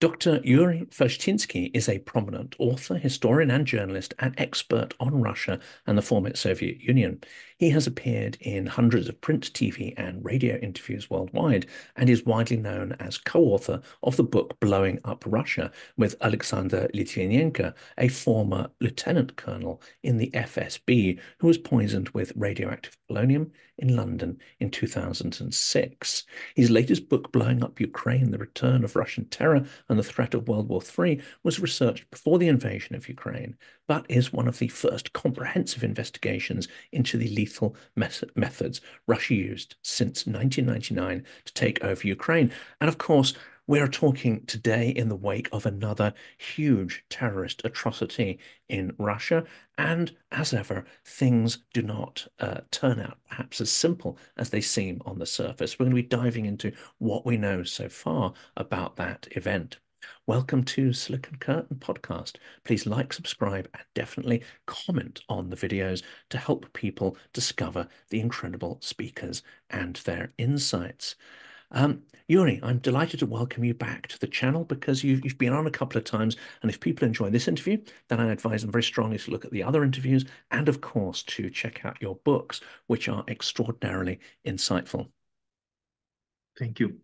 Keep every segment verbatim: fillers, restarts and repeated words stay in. Doctor Yuri Felshtinsky is a prominent author, historian and journalist and expert on Russia and the former Soviet Union. He has appeared in hundreds of print, T V and radio interviews worldwide and is widely known as co-author of the book Blowing Up Russia with Alexander Litvinenko, a former lieutenant colonel in the F S B who was poisoned with radioactive polonium in London in two thousand six. His latest book, Blowing Up Ukraine, The Return of Russian Terror and the Threat of World War Three, was researched before the invasion of Ukraine, but is one of the first comprehensive investigations into the lethal methods Russia used since nineteen ninety-nine to take over Ukraine. And of course, we are talking today in the wake of another huge terrorist atrocity in Russia. And as ever, things do not uh, turn out perhaps as simple as they seem on the surface. We're going to be diving into what we know so far about that event. Welcome to Silicon Curtain Podcast. Please like, subscribe, and definitely comment on the videos to help people discover the incredible speakers and their insights. Um, Yuri, I'm delighted to welcome you back to the channel because you've, you've been on a couple of times, and if people enjoy this interview, then I advise them very strongly to look at the other interviews and, of course, to check out your books, which are extraordinarily insightful. Thank you.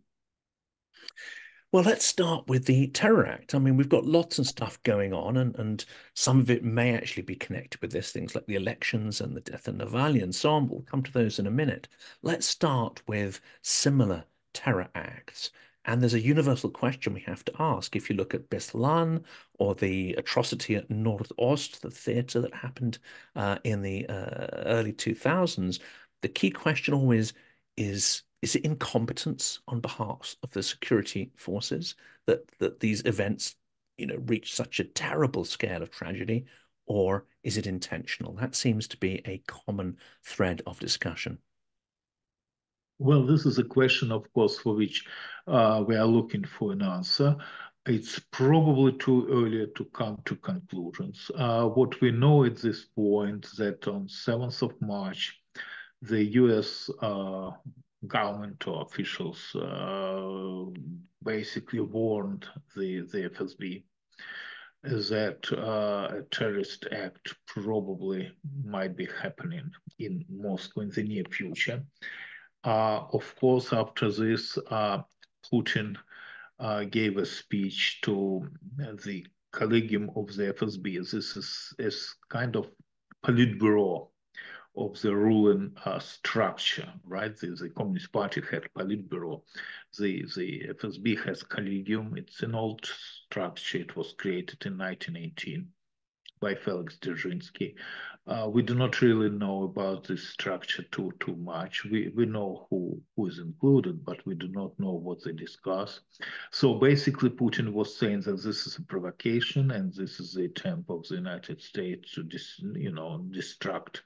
Well, let's start with the terror act. I mean, we've got lots of stuff going on, and, and some of it may actually be connected with this, things like the elections and the death of Navalny and so on. We'll come to those in a minute. Let's start with similar terror acts. And there's a universal question we have to ask. If you look at Beslan or the atrocity at Nordost, the theater that happened uh, in the uh, early two thousands, the key question always is, is it incompetence on behalf of the security forces that, that these events, you know, reach such a terrible scale of tragedy, or is it intentional? That seems to be a common thread of discussion. Well, this is a question, of course, for which uh, we are looking for an answer. It's probably too early to come to conclusions. Uh, what we know at this point that on seventh of March, the U S uh, government or officials uh, basically warned the, the F S B that uh, a terrorist act probably might be happening in Moscow in the near future. Uh, of course, after this, uh, Putin uh, gave a speech to the Collegium of the F S B. This is, is kind of Politburo of the ruling uh, structure, right? The, the Communist Party had Politburo. The, the F S B has Collegium. It's an old structure. It was created in nineteen eighteen. By Felix Dzerzhinsky. Uh, we do not really know about this structure too too much. We we know who, who is included, but we do not know what they discuss. So basically Putin was saying that this is a provocation and this is the attempt of the United States to dis, you know distract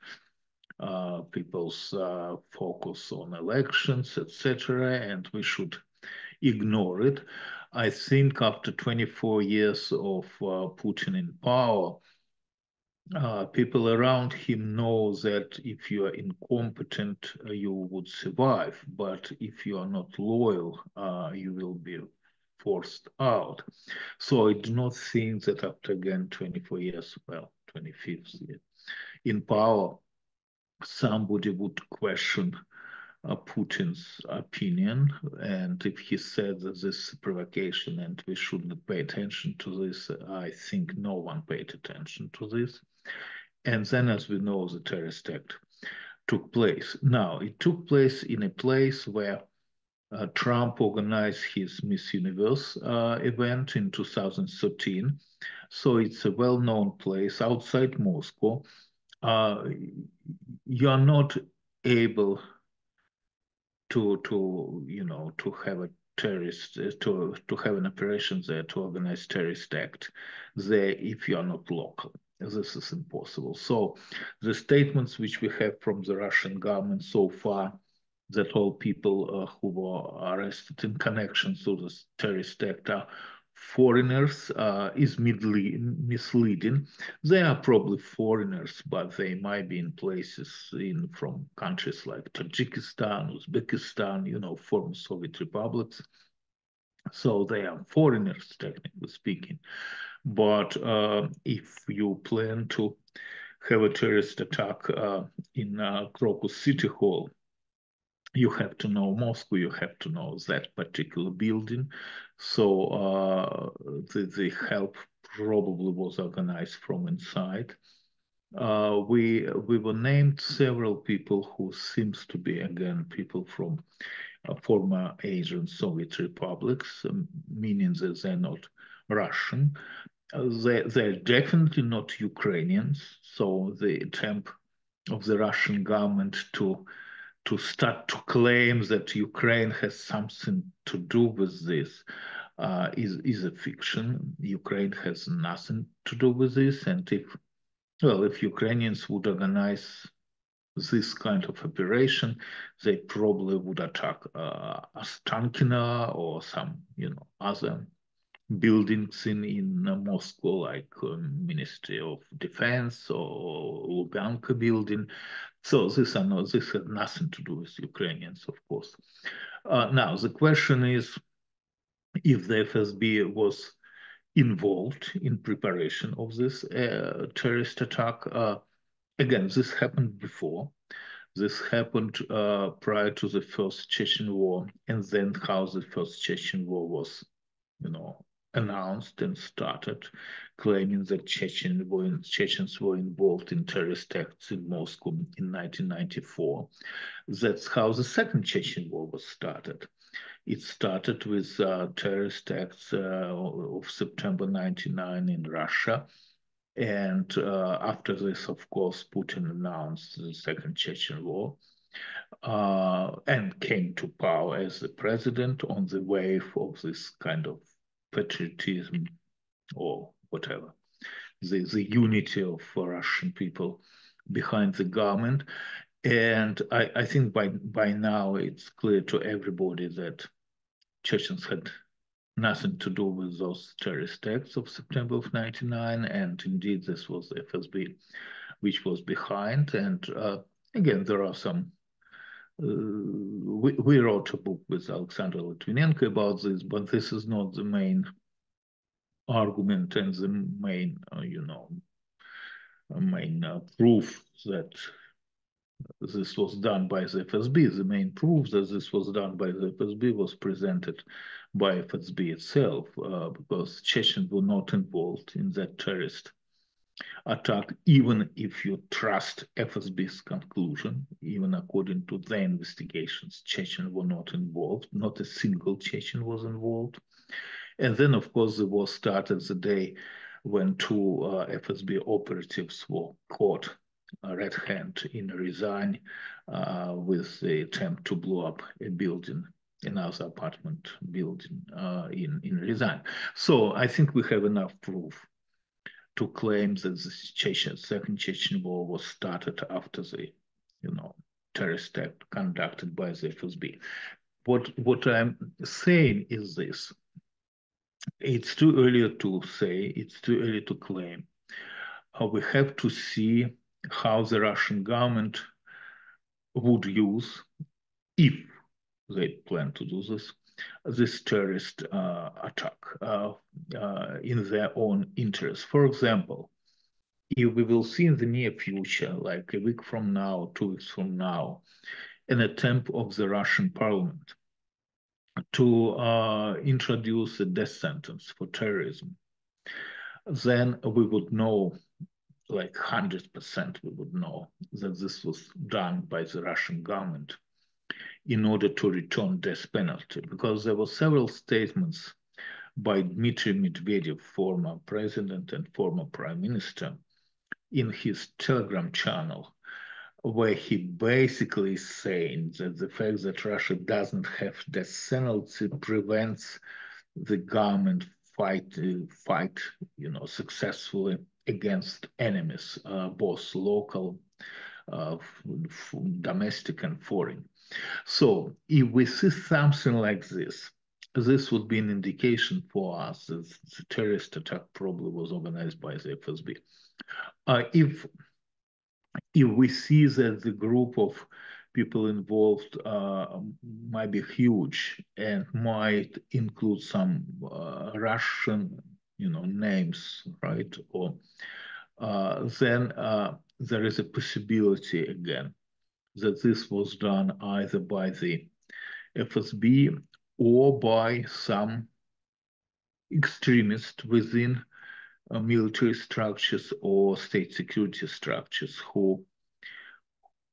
uh, people's uh, focus on elections, et cetera. And we should ignore it. I think after twenty-four years of uh, Putin in power, Uh, people around him know that if you are incompetent, uh, you would survive, but if you are not loyal, uh, you will be forced out. So I do not think that after, again, twenty-four years, well, twenty-fifth year, in power, somebody would question uh, Putin's opinion. And if he said that this is provocation and we shouldn't pay attention to this, I think no one paid attention to this. And then, as we know, the terrorist act took place. Now, it took place in a place where uh, Trump organized his Miss Universe uh, event in two thousand thirteen. So it's a well-known place outside Moscow. Uh, you are not able to, to, you know, to have a terrorist, to, to have an operation there to organize terrorist act there if you are not local. This is impossible. So the statements which we have from the Russian government so far, that all people uh, who were arrested in connection to this terrorist act are foreigners, uh, is misleading. They are probably foreigners, but they might be in places in from countries like Tajikistan, Uzbekistan, you know, former Soviet republics. So they are foreigners, technically speaking. But uh, if you plan to have a terrorist attack uh, in uh, Krakow City Hall, you have to know Moscow, you have to know that particular building. So uh, the, the help probably was organized from inside. Uh, we, we were named several people who seems to be, again, people from uh, former Asian Soviet republics, um, meaning that they're not Russian. Uh, they, they're definitely not Ukrainians. So the attempt of the Russian government to to start to claim that Ukraine has something to do with this uh, is, is a fiction. Ukraine has nothing to do with this. And if, well, if Ukrainians would organize this kind of operation, they probably would attack uh, Ostankino or some, you know, other buildings in, in Moscow, like uh, Ministry of Defense or Luganka building. So this, are not, this had nothing to do with Ukrainians, of course. Uh, now, the question is if the F S B was involved in preparation of this uh, terrorist attack. Uh, again, this happened before. This happened uh, prior to the First Chechen War, and then how the First Chechen War was, you know, announced and started, claiming that Chechen were in, Chechens were involved in terrorist acts in Moscow in nineteen ninety-four. That's how the Second Chechen War was started. It started with uh, terrorist acts uh, of September ninety-nine in Russia. And uh, after this, of course, Putin announced the Second Chechen War uh, and came to power as the president on the wave of this kind of patriotism or whatever, the, the unity of Russian people behind the government. And I, I think by, by now it's clear to everybody that Chechens had nothing to do with those terrorist acts of September of ninety-nine, and indeed this was the F S B which was behind. And uh, again, there are some Uh, we, we wrote a book with Alexander Litvinenko about this, but this is not the main argument and the main, uh, you know, main uh, proof that this was done by the F S B. The main proof that this was done by the F S B was presented by F S B itself, uh, because Chechens were not involved in that terrorist attack, even if you trust F S B's conclusion. Even according to their investigations, Chechen were not involved. Not a single Chechen was involved. And then, of course, the war started the day when two uh, F S B operatives were caught uh, red-handed in Rizan uh, with the attempt to blow up a building, another apartment building uh, in, in Rizan. So I think we have enough proof to claim that the Chechen, Second Chechen War was started after the, you know, terrorist act conducted by the F S B. What what I'm saying is this: it's too early to say, it's too early to claim. Uh, we have to see how the Russian government would use, if they plan to do this, this terrorist uh, attack uh, uh, in their own interest. For example, if we will see in the near future, like a week from now, two weeks from now, an attempt of the Russian parliament to uh, introduce a death sentence for terrorism, then we would know, like one hundred percent we would know, that this was done by the Russian government in order to return death penalty, because there were several statements by Dmitry Medvedev, former president and former prime minister, in his Telegram channel, where he basically is saying that the fact that Russia doesn't have death penalty prevents the government fight, uh, fight, you know, successfully against enemies, uh, both local, uh, domestic and foreign. So if we see something like this, this would be an indication for us that the terrorist attack probably was organized by the F S B. Uh, if, if we see that the group of people involved uh, might be huge and might include some uh, Russian, you know, names, right? Or uh, then uh, there is a possibility again that this was done either by the F S B or by some extremists within uh, military structures or state security structures who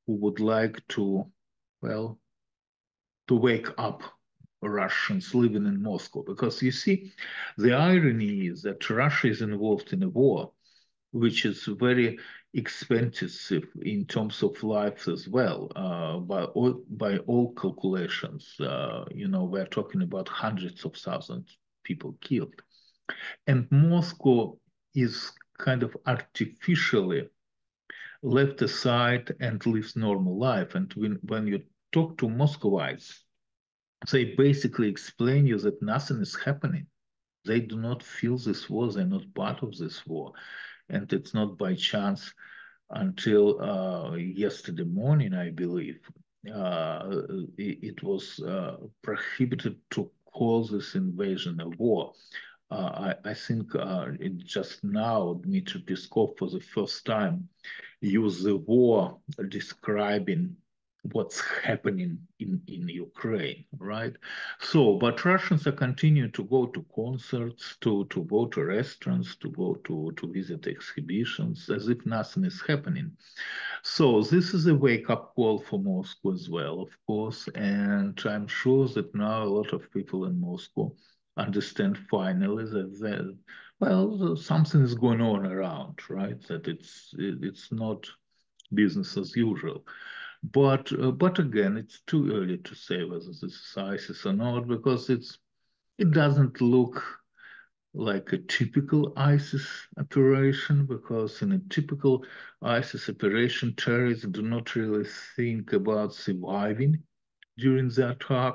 who would like to, well, to wake up Russians living in Moscow. Because you see, the irony is that Russia is involved in a war, which is very expensive in terms of life as well, uh, by, all, by all calculations. Uh, you know, we're talking about hundreds of thousands of people killed. And Moscow is kind of artificially left aside and lives normal life. And when, when you talk to Moscovites, they basically explain you that nothing is happening. They do not feel this war. They're not part of this war. And it's not by chance until uh, yesterday morning, I believe, uh, it, it was uh, prohibited to call this invasion a war. Uh, I, I think uh, it just now, Dmitry Peskov for the first time used the war describing what's happening in, in Ukraine, right? So, but Russians are continuing to go to concerts, to, to go to restaurants, to go to, to visit exhibitions, as if nothing is happening. So this is a wake-up call for Moscow as well, of course, and I'm sure that now a lot of people in Moscow understand finally that, that well, something is going on around, right? That it's, it's not business as usual. But uh, but again, it's too early to say whether this is ISIS or not, because it's it doesn't look like a typical ISIS operation, because in a typical ISIS operation, terrorists do not really think about surviving during the attack.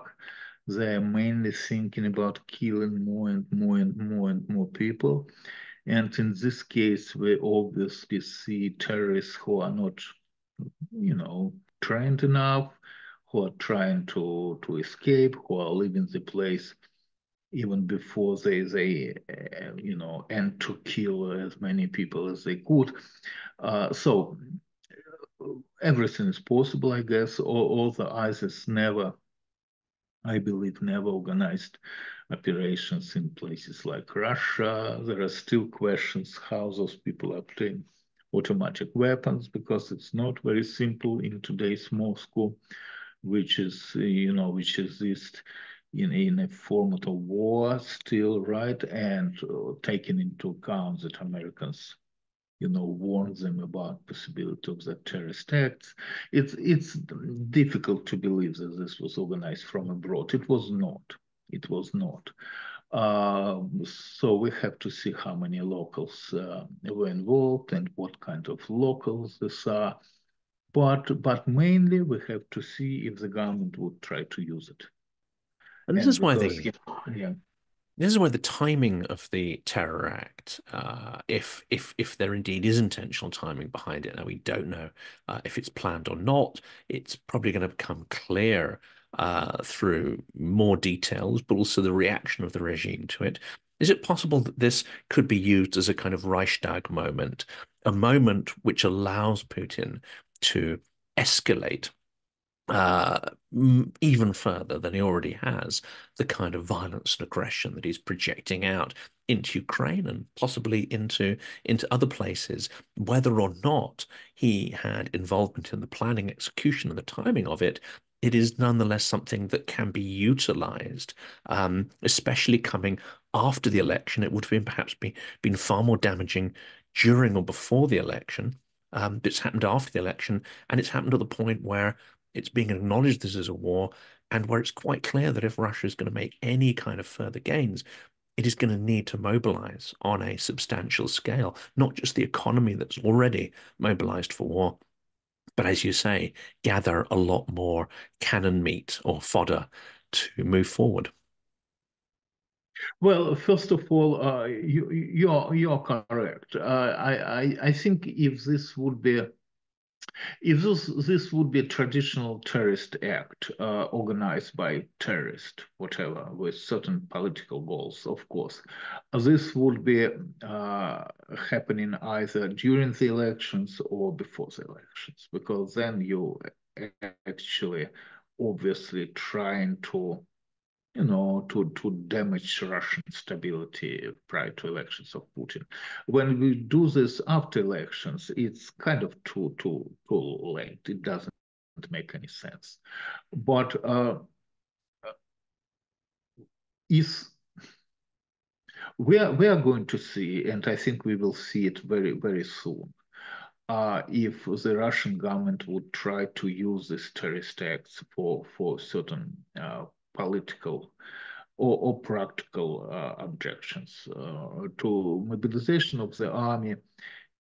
They are mainly thinking about killing more and more and more and more people. And in this case, we obviously see terrorists who are not, you know, trained enough, who are trying to, to escape, who are leaving the place even before they, they uh, you know, and to kill as many people as they could. Uh, so everything is possible, I guess. All, all the ISIS never, I believe, never organized operations in places like Russia. There are still questions how those people obtain automatic weapons, because it's not very simple in today's Moscow, which is, you know, which exists in, in a format of war still, right? And uh, taking into account that Americans, you know, warned them about possibility of that terrorist acts. It's, it's difficult to believe that this was organized from abroad. It was not, it was not. Uh, so we have to see how many locals uh, were involved and what kind of locals these are. But but mainly we have to see if the government would try to use it. And this and is why because, the yeah. This is why the timing of the terror act, uh, if if if there indeed is intentional timing behind it, now we don't know uh, if it's planned or not. It's probably going to become clear uh through more details, but also the reaction of the regime to it. Is it possible that this could be used as a kind of Reichstag moment, a moment which allows Putin to escalate uh even further than he already has the kind of violence and aggression that he's projecting out into Ukraine and possibly into into other places, whether or not he had involvement in the planning, execution, and the timing of it? It is nonetheless something that can be utilized, um, especially coming after the election. It would have been perhaps be, been far more damaging during or before the election. Um, it's happened after the election, and it's happened at the point where it's being acknowledged this is a war, and where it's quite clear that if Russia is going to make any kind of further gains, it is going to need to mobilize on a substantial scale, not just the economy that's already mobilized for war, but as you say, gather a lot more cannon meat or fodder to move forward. Well, first of all, uh, you, you're, you're correct. Uh, I, I, I think if this would be If this this would be a traditional terrorist act uh, organized by terrorists, whatever, with certain political goals, of course, this would be uh, happening either during the elections or before the elections, because then you actually obviously trying to, you know, to, to damage Russian stability prior to elections of Putin. When we do this after elections, it's kind of too, too, too late. It doesn't make any sense. But uh, is, we, are, we are going to see, and I think we will see it very, very soon, Uh, if the Russian government would try to use these terrorist acts for, for certain uh, political or, or practical uh, objections. Uh, to mobilization of the army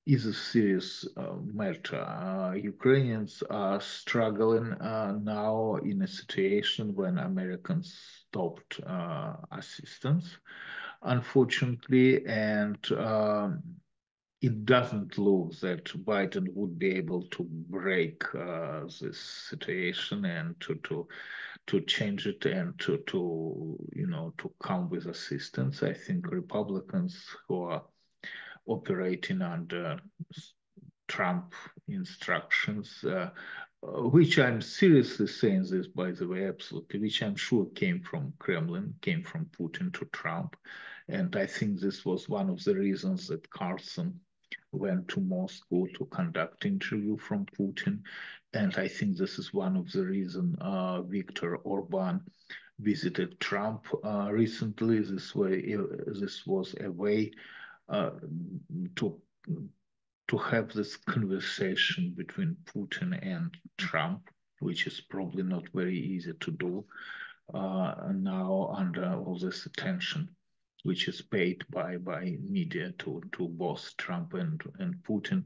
is a serious uh, matter. Uh, Ukrainians are struggling uh, now in a situation when Americans stopped uh, assistance, unfortunately, and um, it doesn't look that Biden would be able to break uh, this situation and to to to change it and to to you know to come with assistance. I think Republicans who are operating under Trump instructions, uh, which I'm seriously saying this, by the way, absolutely, which I'm sure came from Kremlin, came from Putin to Trump. And I think this was one of the reasons that Carlson went to Moscow to conduct interview from Putin. And I think this is one of the reasons uh, Viktor Orban visited Trump uh, recently. This way, this was a way uh, to, to have this conversation between Putin and Trump, which is probably not very easy to do uh, now under all this attention which is paid by, by media to, to both Trump and, and Putin.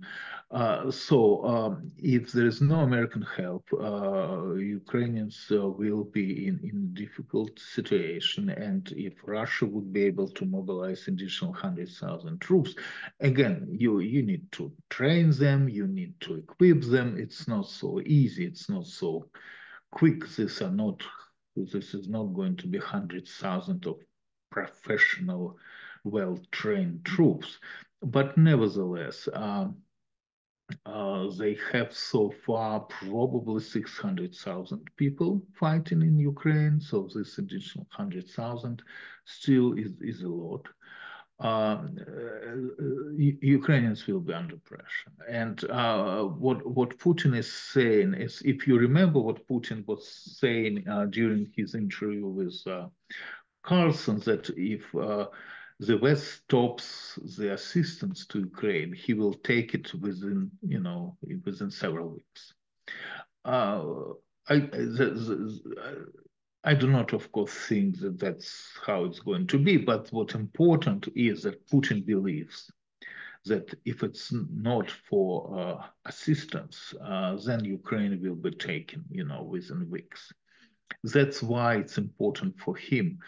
Uh, so um, if there is no American help, uh, Ukrainians uh, will be in, in difficult situation. And if Russia would be able to mobilize additional one hundred thousand troops, again, you, you need to train them, you need to equip them. It's not so easy, it's not so quick. These are not, this is not going to be one hundred thousand of professional, well-trained troops, but nevertheless, uh, uh, they have so far probably six hundred thousand people fighting in Ukraine, so this additional one hundred thousand still is, is a lot. Uh, uh, Ukrainians will be under pressure. And uh, what, what Putin is saying is, if you remember what Putin was saying uh, during his interview with uh, Carlson, that if uh, the West stops the assistance to Ukraine, he will take it within, you know, within several weeks. Uh, I, the, the, I do not, of course, think that that's how it's going to be, but what's important is that Putin believes that if it's not for uh, assistance, uh, then Ukraine will be taken, you know, within weeks. That's why it's important for him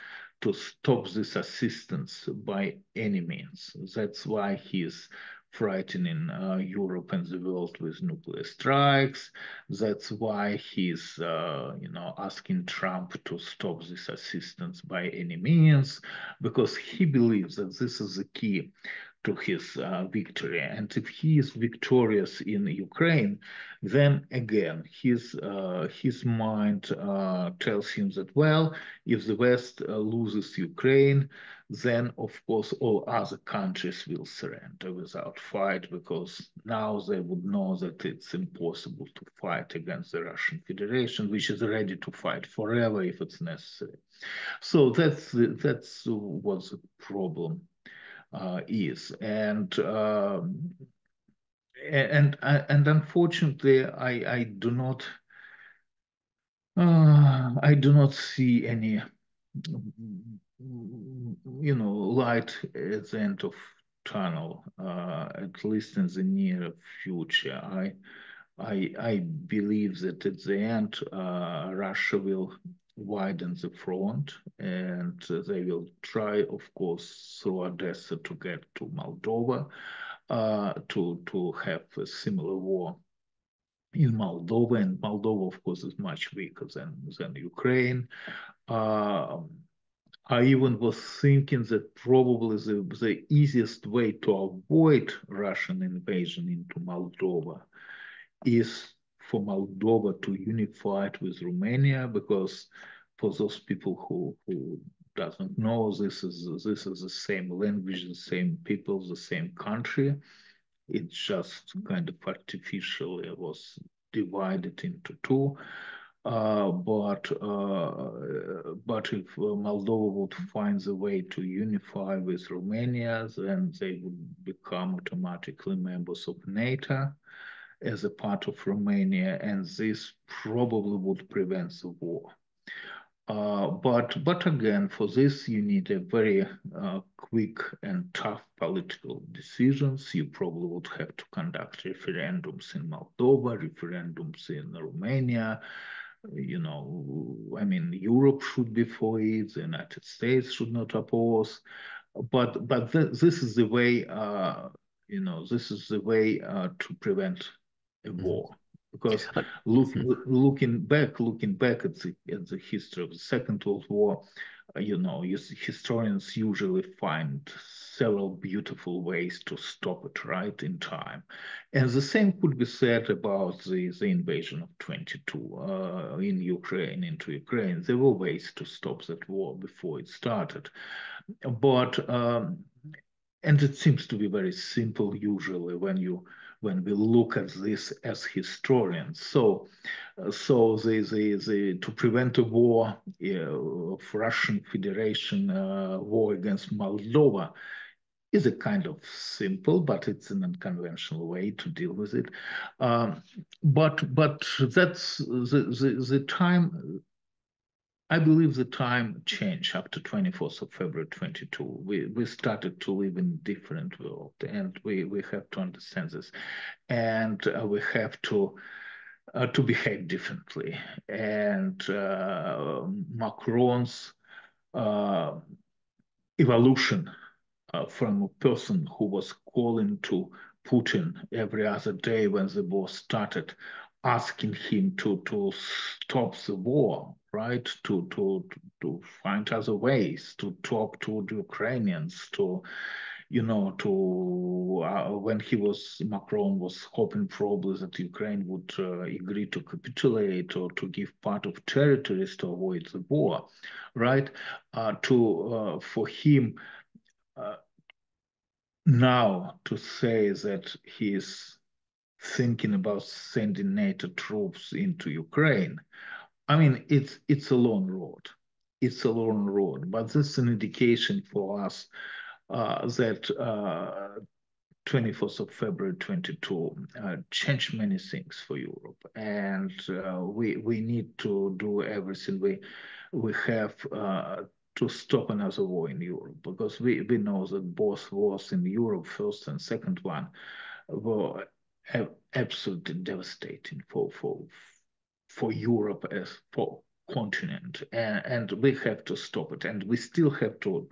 to stop this assistance by any means. That's why he's frightening uh, Europe and the world with nuclear strikes. That's why he's, uh, you know, asking Trump to stop this assistance by any means, because he believes that this is the key to his uh, victory. And if he is victorious in Ukraine, then again, his, uh, his mind uh, tells him that, well, if the West uh, loses Ukraine, then of course all other countries will surrender without fight, because now they would know that it's impossible to fight against the Russian Federation, which is ready to fight forever if it's necessary. So that's, that's what the problem Uh, is. And uh, and and unfortunately, I I do not uh, I do not see any you know light at the end of tunnel, uh, at least in the near future. I I I believe that at the end, uh, Russia will widen the front, and they will try, of course, through Odessa to get to Moldova, uh, to, to have a similar war in Moldova, and Moldova, of course, is much weaker than, than Ukraine. Uh, I even was thinking that probably the, the easiest way to avoid Russian invasion into Moldova is for Moldova to unify it with Romania, because for those people who, who doesn't know, this is this is the same language, the same people, the same country. It just kind of artificially was divided into two. Uh, but uh, but if Moldova would find the way to unify with Romania, then they would become automatically members of NATO as a part of Romania, and this probably would prevent the war. Uh, but but again, for this you need a very uh, quick and tough political decisions. You probably would have to conduct referendums in Moldova, referendums in Romania. You know, I mean, Europe should be for it. The United States should not oppose. But but th this is the way. Uh, you know, this is the way uh, to prevent a war. Because look, looking back, looking back at the, at the history of the Second World War, you know, historians usually find several beautiful ways to stop it right in time. And the same could be said about the, the invasion of twenty-two uh, in Ukraine, into Ukraine. There were ways to stop that war before it started. But, um, and it seems to be very simple usually when you when we look at this as historians. So, so the, the, the, to prevent a war uh, of Russian Federation uh, war against Moldova is a kind of simple, but it's an unconventional way to deal with it. Um, but, but that's the, the, the time, I believe the time changed after twenty-fourth of February twenty-two. We, we started to live in a different world, and we, we have to understand this. And uh, we have to, uh, to behave differently. And uh, Macron's uh, evolution uh, from a person who was calling to Putin every other day when the war started, asking him to, to stop the war, right, to, to, to find other ways, to talk to the Ukrainians, to, you know, to, uh, when he was, Macron was hoping probably that Ukraine would uh, agree to capitulate or to give part of territories to avoid the war, right, uh, to, uh, for him uh, now to say that he is thinking about sending NATO troops into Ukraine. I mean, it's it's a long road. It's a long road, but this is an indication for us uh, that uh, twenty-fourth of February twenty-two uh, changed many things for Europe, and uh, we we need to do everything we we have uh, to stop another war in Europe, because we we know that both wars in Europe, first and second one, were absolutely devastating for for for Europe as for continent, and, and we have to stop it, and we still have to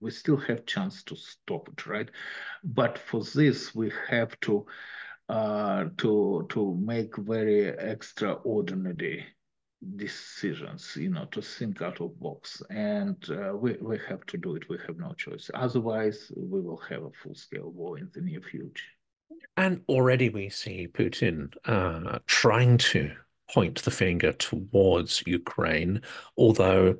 we still have chance to stop it, right? But for this we have to uh, to to make very extraordinary decisions, you know, to think out of box, and uh, we we have to do it. We have no choice. Otherwise, we will have a full-scale war in the near future. And already we see Putin uh, trying to point the finger towards Ukraine, although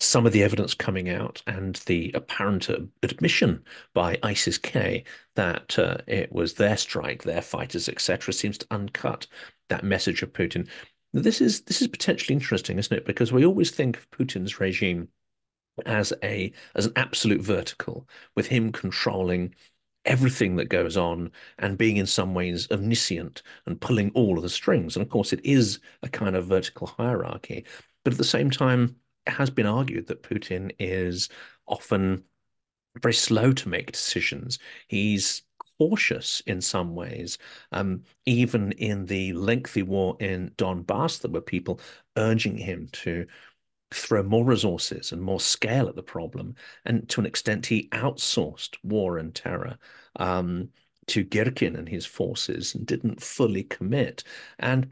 some of the evidence coming out and the apparent admission by ISIS-K that uh, it was their strike, their fighters, et cetera, seems to uncut that message of Putin. This is this is potentially interesting, isn't it? Because we always think of Putin's regime as a as an absolute vertical, with him controlling everything that goes on and being in some ways omniscient and pulling all of the strings. And of course, it is a kind of vertical hierarchy. But at the same time, it has been argued that Putin is often very slow to make decisions. He's cautious in some ways, um, even in the lengthy war in Donbass, there were people urging him to throw more resources and more scale at the problem, and to an extent he outsourced war and terror. Um, to Girkin and his forces and didn't fully commit. And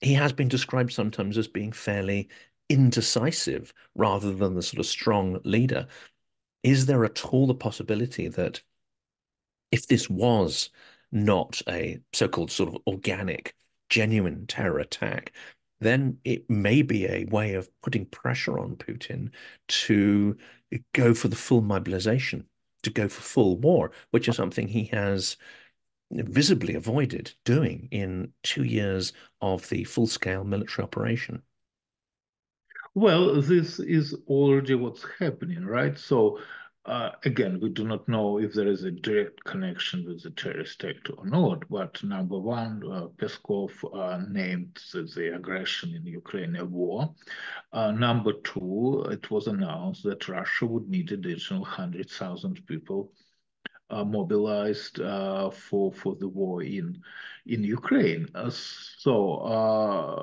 he has been described sometimes as being fairly indecisive rather than the sort of strong leader. Is there at all the possibility that if this was not a so-called sort of organic, genuine terror attack, then it may be a way of putting pressure on Putin to go for the full mobilization, to go for full war, which is something he has visibly avoided doing in two years of the full-scale military operation? Well, this is already what's happening, right? So, uh, again, we do not know if there is a direct connection with the terrorist act or not, but number one, uh, Peskov uh, named the, the aggression in Ukraine a war. Uh, number two, it was announced that Russia would need additional one hundred thousand people Uh, mobilized uh, for for the war in in Ukraine. Uh, so uh,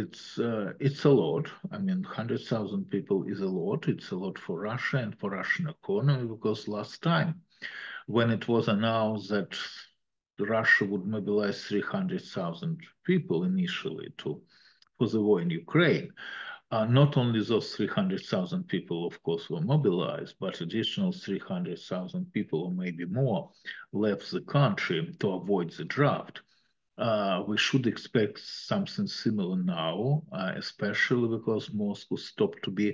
it's uh, it's a lot. I mean, one hundred thousand people is a lot. It's a lot for Russia and for Russian economy, because last time when it was announced that Russia would mobilize three hundred thousand people initially to for the war in Ukraine, Uh, not only those three hundred thousand people, of course, were mobilized, but additional three hundred thousand people, or maybe more, left the country to avoid the draft. Uh, we should expect something similar now, uh, especially because Moscow stopped to be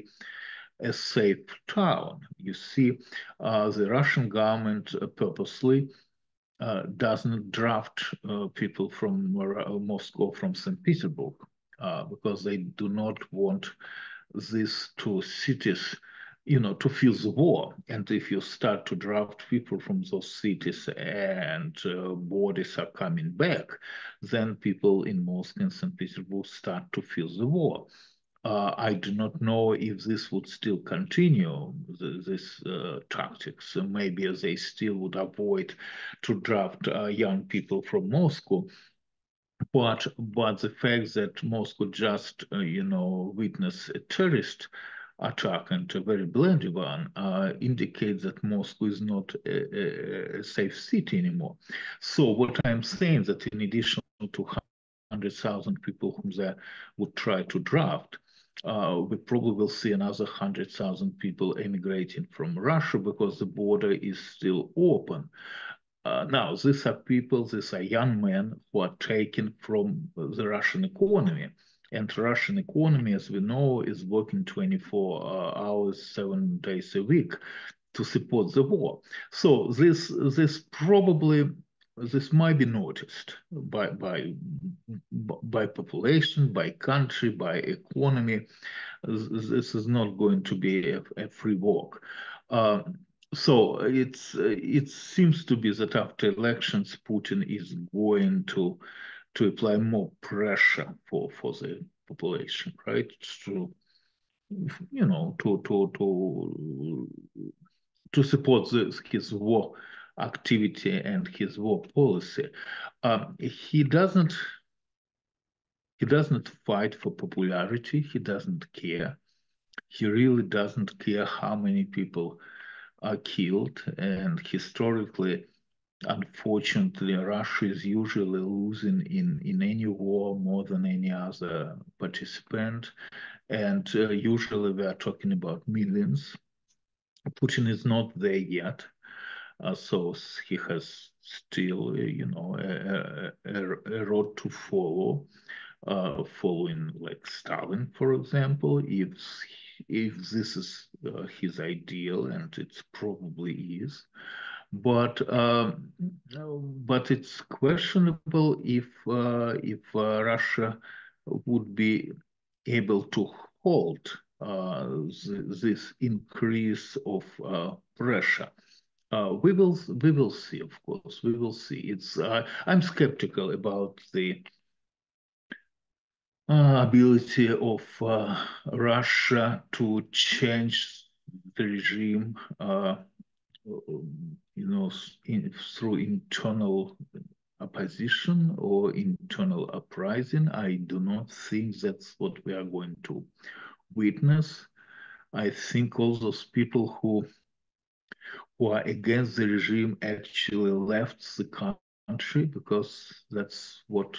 a safe town. You see, uh, the Russian government uh, purposely uh, doesn't draft uh, people from uh, Moscow, from Saint Petersburg. Uh, because they do not want these two cities, you know, to feel the war. And if you start to draft people from those cities and uh, bodies are coming back, then people in Moscow and Saint Petersburg start to feel the war. Uh, I do not know if this would still continue, the, this uh, tactics. So maybe they still would avoid to draft uh, young people from Moscow. But but the fact that Moscow just uh, you know witnessed a terrorist attack, and a very bloody one, uh, indicates that Moscow is not a, a safe city anymore. So what I'm saying, that in addition to one hundred thousand people whom they would try to draft, uh, we probably will see another one hundred thousand people emigrating from Russia, because the border is still open. Uh, now, these are people, these are young men who are taken from the Russian economy. And the Russian economy, as we know, is working twenty-four uh, hours, seven days a week to support the war. So this this probably, this might be noticed by, by, by population, by country, by economy. This is not going to be a, a free walk. Uh, So it's it seems to be that after elections, Putin is going to to apply more pressure for for the population, right? To you know to to to to support this, his war activity and his war policy. Um, he doesn't he doesn't fight for popularity. He doesn't care. He really doesn't care how many people are killed, and historically, unfortunately, Russia is usually losing in, in any war more than any other participant, and uh, usually we are talking about millions. Putin is not there yet, uh, so he has still, you know, a, a, a road to follow, uh, following like Stalin, for example, if he if this is uh, his ideal, and it probably is, but uh, but it's questionable if uh, if uh, Russia would be able to hold uh, th this increase of uh, pressure. Uh, we will we will see, of course, we will see. It's uh, I'm skeptical about the Uh, ability of uh, Russia to change the regime, uh, you know, in, through internal opposition or internal uprising. I do not think that's what we are going to witness. I think all those people who who are against the regime actually left the country, because that's what,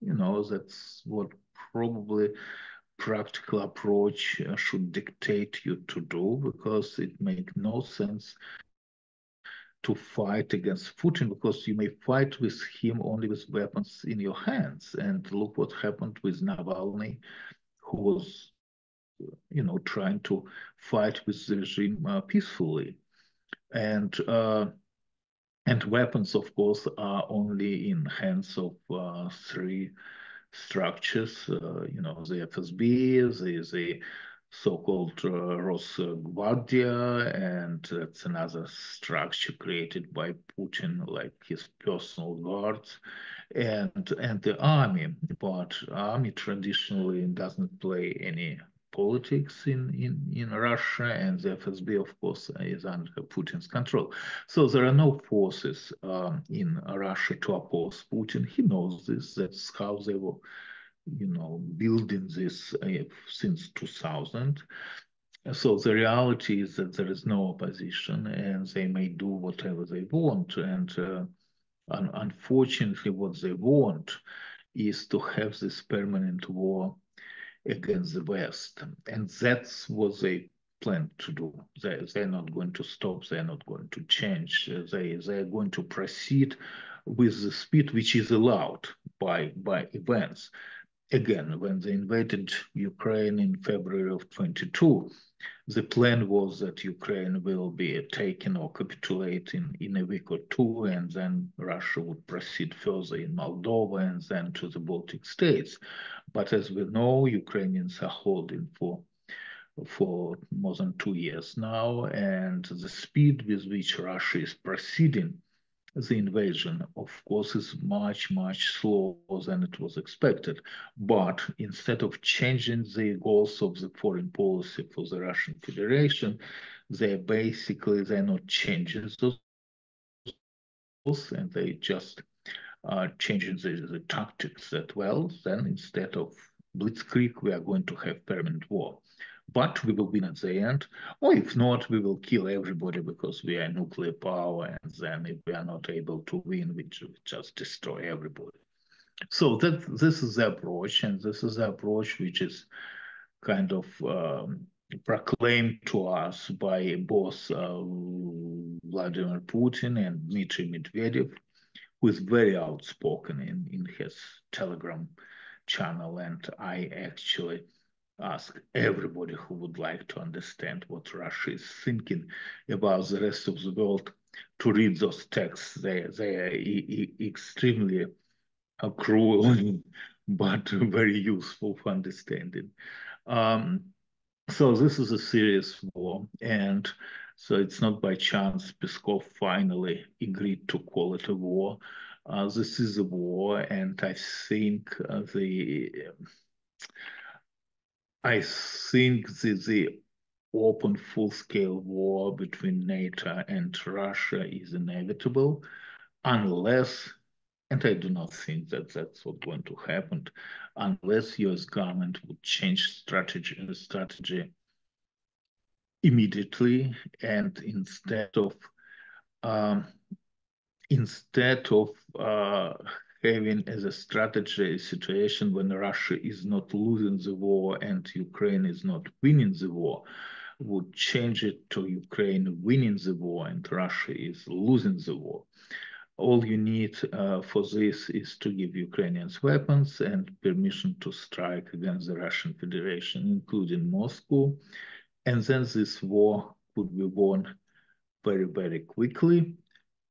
you know, that's what probably practical approach should dictate you to do, because it makes no sense to fight against Putin, because you may fight with him only with weapons in your hands. And look what happened with Navalny, who was, you know, trying to fight with the regime uh, peacefully. And uh, and weapons, of course, are only in hands of uh, three structures, uh, you know, the F S B, the, the so-called uh, Rosguardia, and that's another structure created by Putin, like his personal guards, and and the army. But army traditionally doesn't play any politics in, in, in Russia, and the F S B, of course, is under Putin's control. So there are no forces um, in Russia to oppose Putin. He knows this. That's how they were, you know, building this uh, since two thousand. So the reality is that there is no opposition, and they may do whatever they want. And uh, un unfortunately, what they want is to have this permanent war against the West, and that's what they plan to do. They, they're not going to stop, they're not going to change, they, they're going to proceed with the speed which is allowed by, by events. Again, when they invaded Ukraine in February of twenty-two, the plan was that Ukraine will be taken or capitulate in, in a week or two, and then Russia would proceed further in Moldova and then to the Baltic states. But as we know, Ukrainians are holding for, for more than two years now, and the speed with which Russia is proceeding the invasion, of course, is much, much slower than it was expected. But instead of changing the goals of the foreign policy for the Russian Federation, they basically, they're not changing those goals, and they just are changing the, the tactics that, well, then instead of blitzkrieg, we are going to have permanent war. But we will win at the end, or if not, we will kill everybody because we are a nuclear power, and then if we are not able to win, we just destroy everybody. So that this is the approach, and this is the approach which is kind of um, proclaimed to us by both uh, Vladimir Putin and Dmitry Medvedev, who is very outspoken in, in his Telegram channel, and I actually ask everybody who would like to understand what Russia is thinking about the rest of the world to read those texts. They, they are e e extremely cruel, but very useful for understanding. Um, so this is a serious war, and so it's not by chance Peskov finally agreed to call it a war. Uh, this is a war, and I think uh, the... Uh, I think the, the open full-scale war between NATO and Russia is inevitable, unless, and I do not think that that's what's going to happen, unless U S government would change strategy, strategy immediately, and instead of um, instead of uh, having as a strategy a situation when Russia is not losing the war and Ukraine is not winning the war, would change it to Ukraine winning the war and Russia is losing the war. All you need uh, for this is to give Ukrainians weapons and permission to strike against the Russian Federation, including Moscow. And then this war could be won very, very quickly.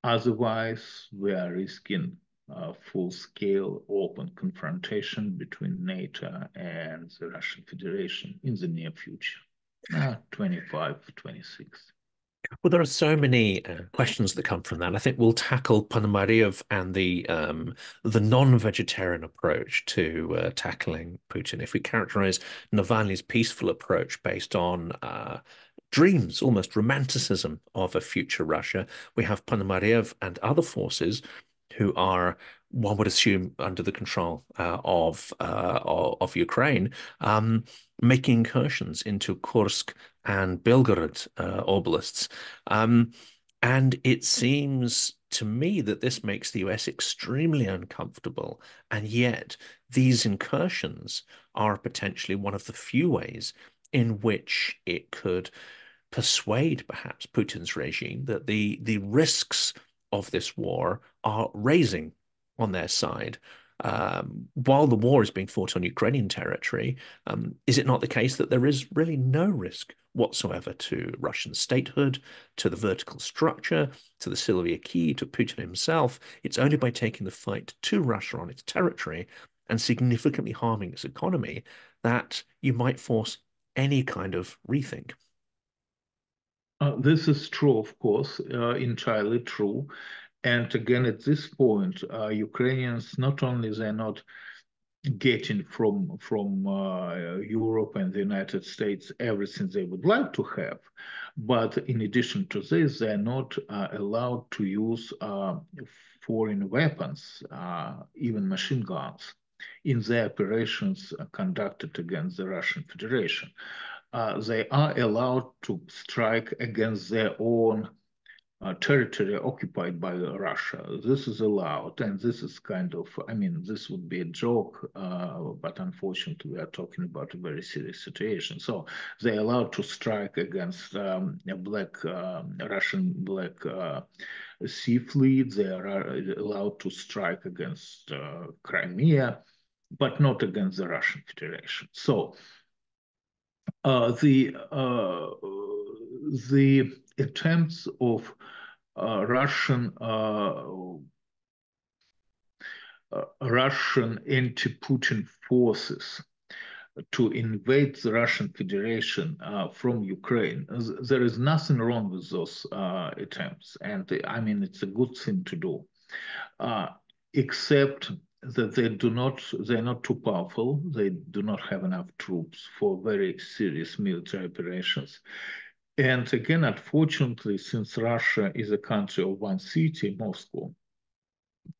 Otherwise, we are risking Uh, full-scale open confrontation between NATO and the Russian Federation in the near future, uh, twenty-five, twenty-six. Well, there are so many uh, questions that come from that. I think we'll tackle Ponomarev and the um, the non-vegetarian approach to uh, tackling Putin. If we characterize Navalny's peaceful approach based on uh, dreams, almost romanticism of a future Russia, we have Ponomarev and other forces who are, one would assume, under the control uh, of, uh, of of Ukraine, um, making incursions into Kursk and Belgorod uh, oblasts. Um, And it seems to me that this makes the U S extremely uncomfortable. And yet these incursions are potentially one of the few ways in which it could persuade perhaps Putin's regime that the, the risks of this war are raising on their side. Um, while the war is being fought on Ukrainian territory, um, is it not the case that there is really no risk whatsoever to Russian statehood, to the vertical structure, to the Silovyi Kyi, to Putin himself? It's only by taking the fight to Russia on its territory and significantly harming its economy that you might force any kind of rethink. Uh, this is true, of course, uh, entirely true. And again, at this point, uh, Ukrainians, not only they're not getting from, from uh, Europe and the United States everything they would like to have, but in addition to this, they're not uh, allowed to use uh, foreign weapons, uh, even machine guns, in their operations conducted against the Russian Federation. Uh, they are allowed to strike against their own uh, territory occupied by Russia. This is allowed, and this is kind of, I mean, this would be a joke, uh, but unfortunately we are talking about a very serious situation. So they're allowed to strike against um, a black, uh, Russian black uh, sea fleet. They are allowed to strike against uh, Crimea, but not against the Russian Federation. So Uh, the uh, the attempts of uh, Russian uh, uh, Russian anti-Putin forces to invade the Russian Federation uh, from Ukraine, there is nothing wrong with those uh, attempts, and I mean it's a good thing to do, uh, except that they do not, they're not too powerful, they do not have enough troops for very serious military operations. And again, unfortunately, since Russia is a country of one city, Moscow,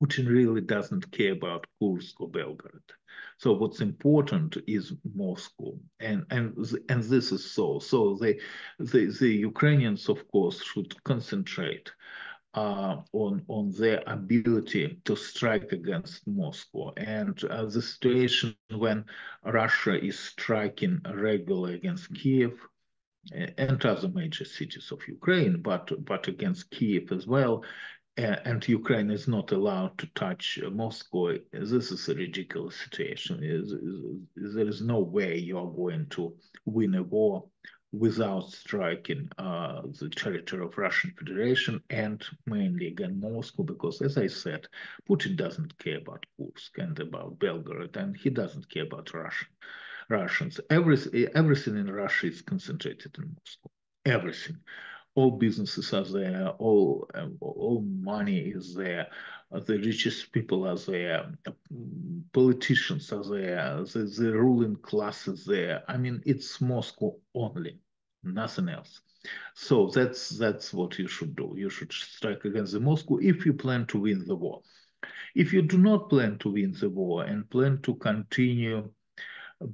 Putin really doesn't care about Kursk or Belgorod. So what's important is Moscow, and and and this is so. So they, they, the Ukrainians, of course, should concentrate Uh, on, on their ability to strike against Moscow. And uh, the situation when Russia is striking regularly against Kyiv and other major cities of Ukraine, but, but against Kyiv as well, and, and Ukraine is not allowed to touch Moscow, this is a ridiculous situation. Is, is, there is no way you are going to win a war without striking uh, the territory of Russian Federation and mainly again Moscow, because as I said, Putin doesn't care about Kursk and about Belgorod, and he doesn't care about Russian Russians. Every, everything in Russia is concentrated in Moscow. Everything. All businesses are there, all, um, all money is there, the richest people are there, politicians are there, the, the ruling class is there. I mean, it's Moscow only, nothing else. So that's, that's what you should do. You should strike against the Moscow if you plan to win the war. If you do not plan to win the war and plan to continue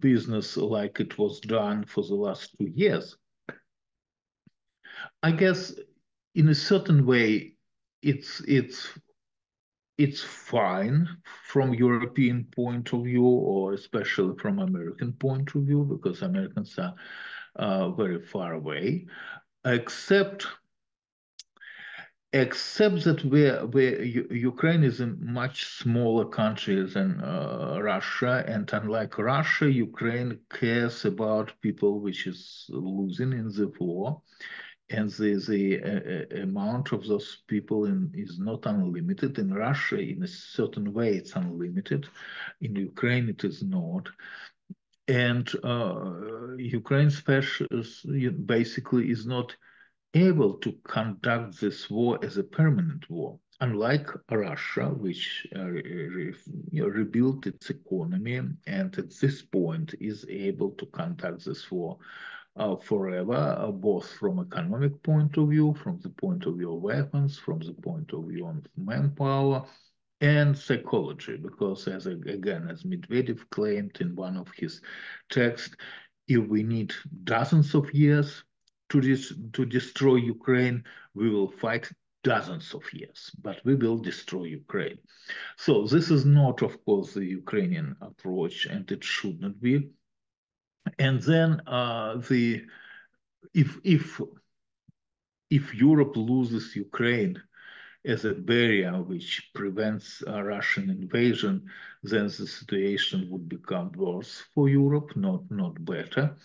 business like it was done for the last two years, I guess in a certain way it's it's it's fine from European point of view, or especially from American point of view, because Americans are uh, very far away, except except that we're, we're, Ukraine is a much smaller country than uh, Russia, and unlike Russia, Ukraine cares about people which is losing in the war. And the, the uh, amount of those people in, is not unlimited. In Russia, in a certain way, it's unlimited. In Ukraine, it is not. And uh, Ukraine basically is not able to conduct this war as a permanent war. Unlike Russia, which uh, re, you know, rebuilt its economy and at this point is able to conduct this war Uh, forever, uh, both from economic point of view, from the point of view of weapons, from the point of view of manpower and psychology, because as again, as Medvedev claimed in one of his texts, if we need dozens of years to this, to destroy Ukraine, we will fight dozens of years, but we will destroy Ukraine. So this is not, of course, the Ukrainian approach, and it should not be. And then uh, the if if if Europe loses Ukraine as a barrier which prevents a Russian invasion, then the situation would become worse for Europe, not, not better.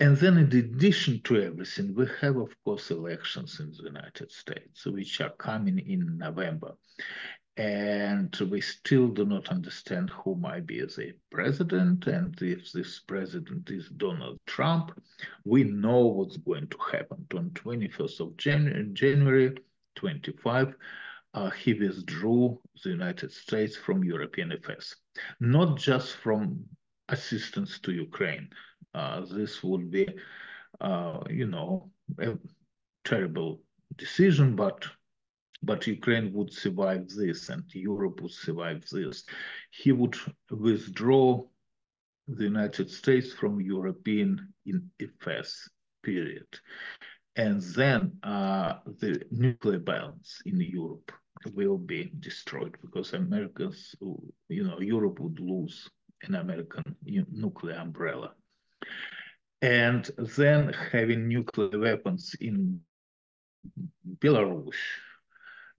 And then in addition to everything, we have, of course, elections in the United States, which are coming in November. And we still do not understand who might be the president. And if this president is Donald Trump, we know what's going to happen. On twenty-first of January, twenty-five, uh, he withdrew the United States from European affairs, not just from assistance to Ukraine. Uh, this would be, uh, you know, a terrible decision, but but Ukraine would survive this, and Europe would survive this. He would withdraw the United States from European affairs, period. And then uh, the nuclear balance in Europe will be destroyed, because Americans, you know, Europe would lose an American nuclear umbrella. And then having nuclear weapons in Belarus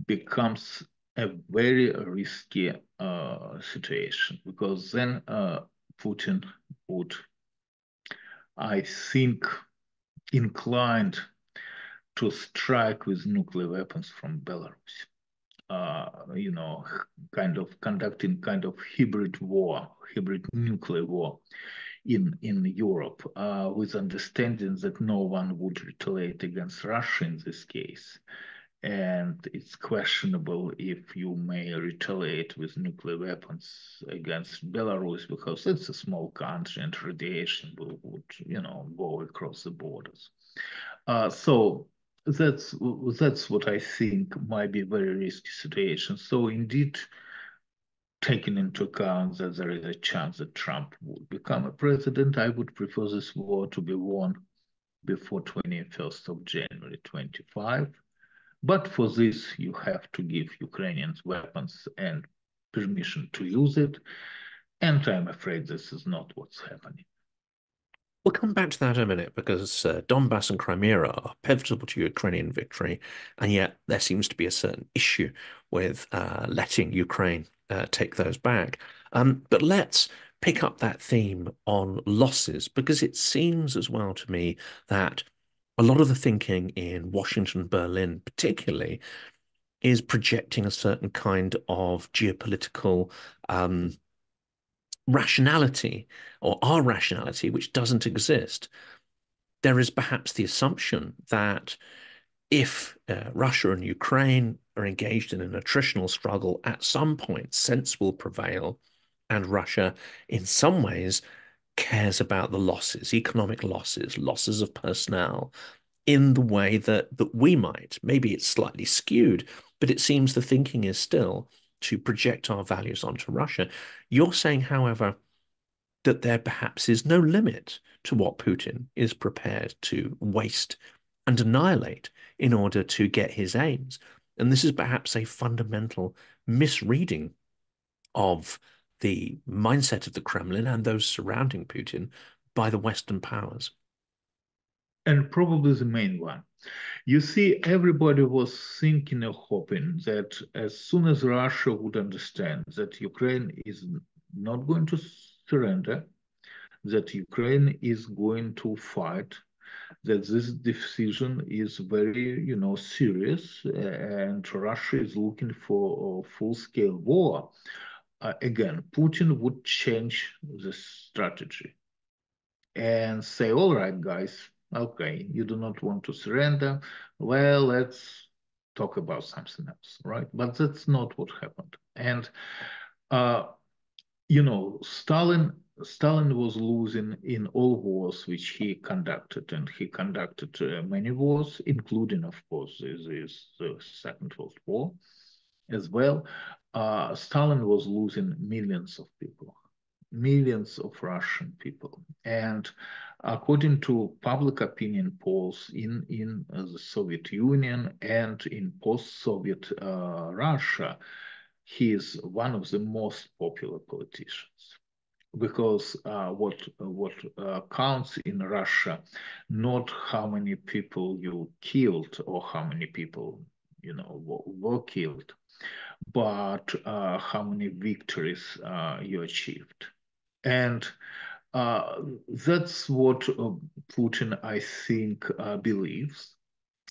becomes a very risky uh, situation, because then uh, Putin would, I think, inclined to strike with nuclear weapons from Belarus, uh, you know, kind of conducting kind of hybrid war, hybrid nuclear war in, in Europe, uh, with understanding that no one would retaliate against Russia in this case. And it's questionable if you may retaliate with nuclear weapons against Belarus, because it's a small country and radiation will, would, you know, go across the borders. Uh, so that's that's what I think might be a very risky situation. So indeed, taking into account that there is a chance that Trump would become a president, I would prefer this war to be won before twenty-first of January twenty-five. But for this, you have to give Ukrainians weapons and permission to use it. And I'm afraid this is not what's happening. We'll come back to that in a minute, because uh, Donbass and Crimea are pivotal to Ukrainian victory, and yet there seems to be a certain issue with uh, letting Ukraine uh, take those back. Um, but let's pick up that theme on losses, because it seems as well to me that a lot of the thinking in Washington, Berlin particularly, is projecting a certain kind of geopolitical um rationality, or our rationality, which doesn't exist. There is perhaps the assumption that if uh, Russia and Ukraine are engaged in an attritional struggle, at some point sense will prevail, and Russia in some ways cares about the losses, economic losses, losses of personnel, in the way that that we might. Maybe it's slightly skewed, but it seems the thinking is still to project our values onto Russia. You're saying, however, that there perhaps is no limit to what Putin is prepared to waste and annihilate in order to get his aims. And this is perhaps a fundamental misreading of the mindset of the Kremlin and those surrounding Putin by the Western powers. And probably the main one. You see, everybody was thinking or hoping that as soon as Russia would understand that Ukraine is not going to surrender, that Ukraine is going to fight, that this decision is very, you know, serious, and Russia is looking for a full-scale war, uh, again, Putin would change the strategy and say, all right, guys, okay, you do not want to surrender. Well, let's talk about something else, right? But that's not what happened. And, uh, you know, Stalin, Stalin was losing in all wars which he conducted, and he conducted uh, many wars, including, of course, the uh, Second World War as well. Uh, Stalin was losing millions of people. millions of Russian people. And according to public opinion polls in, in uh, the Soviet Union and in post-Soviet uh, Russia, he is one of the most popular politicians. Because uh, what what uh, counts in Russia, not how many people you killed or how many people you know were, were killed, but uh, how many victories uh, you achieved, and uh, that's what uh, Putin, I think, uh, believes,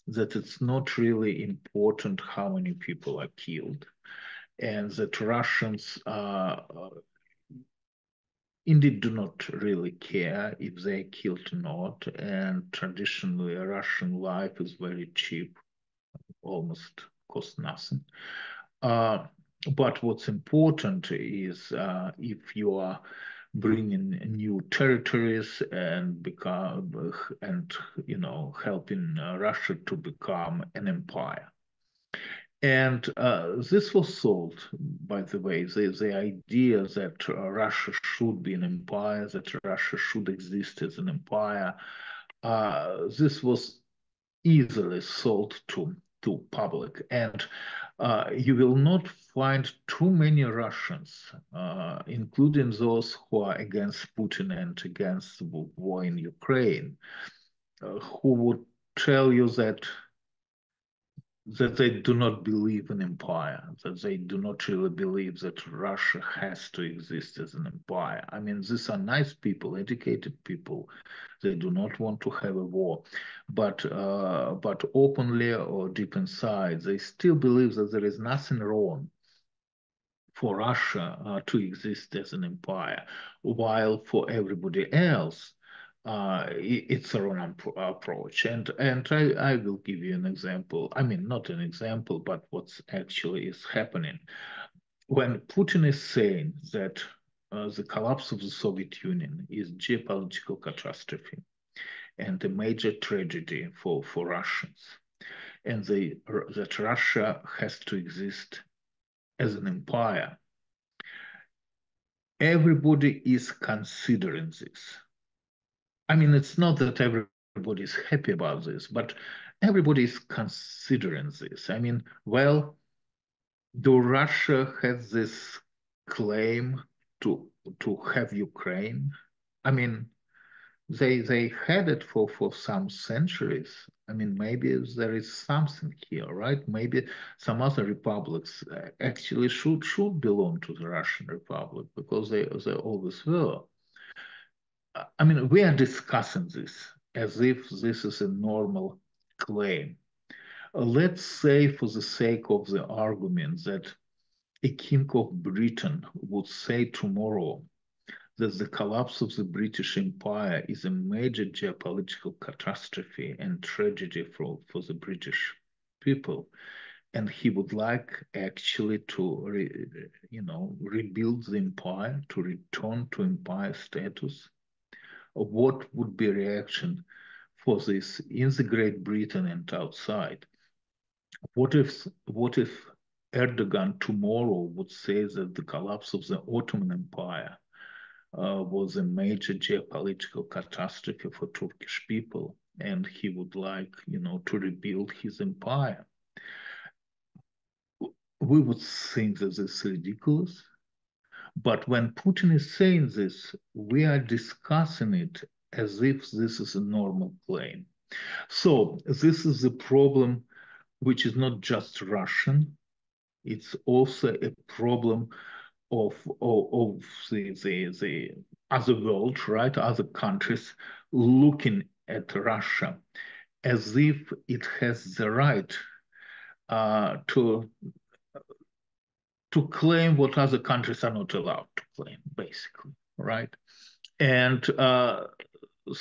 that it's not really important how many people are killed, and that Russians are. Uh, Indeed, do not really care if they are killed or not, and traditionally Russian life is very cheap, almost costs nothing. Uh, but what's important is uh, if you are bringing new territories and become and you know helping Russia to become an empire. And uh, this was solved, by the way, the, the idea that uh, Russia should be an empire, that Russia should exist as an empire. Uh, this was easily sold to, to public. And uh, you will not find too many Russians, uh, including those who are against Putin and against the war in Ukraine, uh, who would tell you that that they do not believe in empire, that they do not really believe that Russia has to exist as an empire. I mean, these are nice people, educated people. They do not want to have a war. But, uh, but openly or deep inside, they still believe that there is nothing wrong for Russia uh, to exist as an empire, while for everybody else, Uh, it's a wrong approach, and and I, I will give you an example. I mean, not an example, but what's actually is happening. When Putin is saying that uh, the collapse of the Soviet Union is geopolitical catastrophe and a major tragedy for, for Russians, and they, that Russia has to exist as an empire, everybody is considering this. I mean, it's not that everybody is happy about this, but everybody is considering this. I mean, well, do Russia has this claim to to have Ukraine? I mean, they they had it for for some centuries. I mean, maybe there is something here, right? Maybe some other republics actually should should belong to the Russian Republic, because they they always were. I mean, we are discussing this as if this is a normal claim. Let's say, for the sake of the argument, that a king of Britain would say tomorrow that the collapse of the British Empire is a major geopolitical catastrophe and tragedy for, for the British people. And he would like actually to, re, you know, rebuild the empire, to return to empire status. What would be reaction for this in the Great Britain and outside? What if what if Erdogan tomorrow would say that the collapse of the Ottoman Empire uh, was a major geopolitical catastrophe for Turkish people, and he would like, you know, to rebuild his empire? We would think that this is ridiculous. But when Putin is saying this, we are discussing it as if this is a normal claim. So this is a problem which is not just Russian. It's also a problem of, of, of the, the, the other world, right? Other countries looking at Russia as if it has the right uh, to... to claim what other countries are not allowed to claim, basically, right? And uh,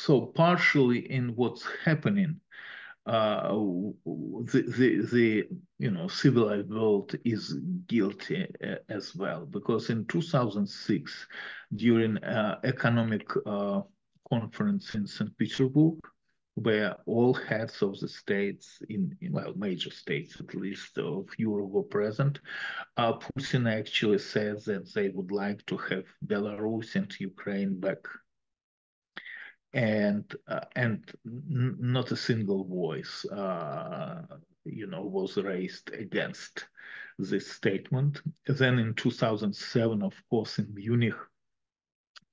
so partially in what's happening, uh, the, the, the, you know, civilized world is guilty as well, because in two thousand six, during an economic uh, conference in Saint Petersburg, where all heads of the states, in, in well, major states at least, of Europe were present. Uh, Putin actually said that they would like to have Belarus and Ukraine back, and uh, and not a single voice, uh, you know, was raised against this statement. Then in two thousand seven, of course, in Munich,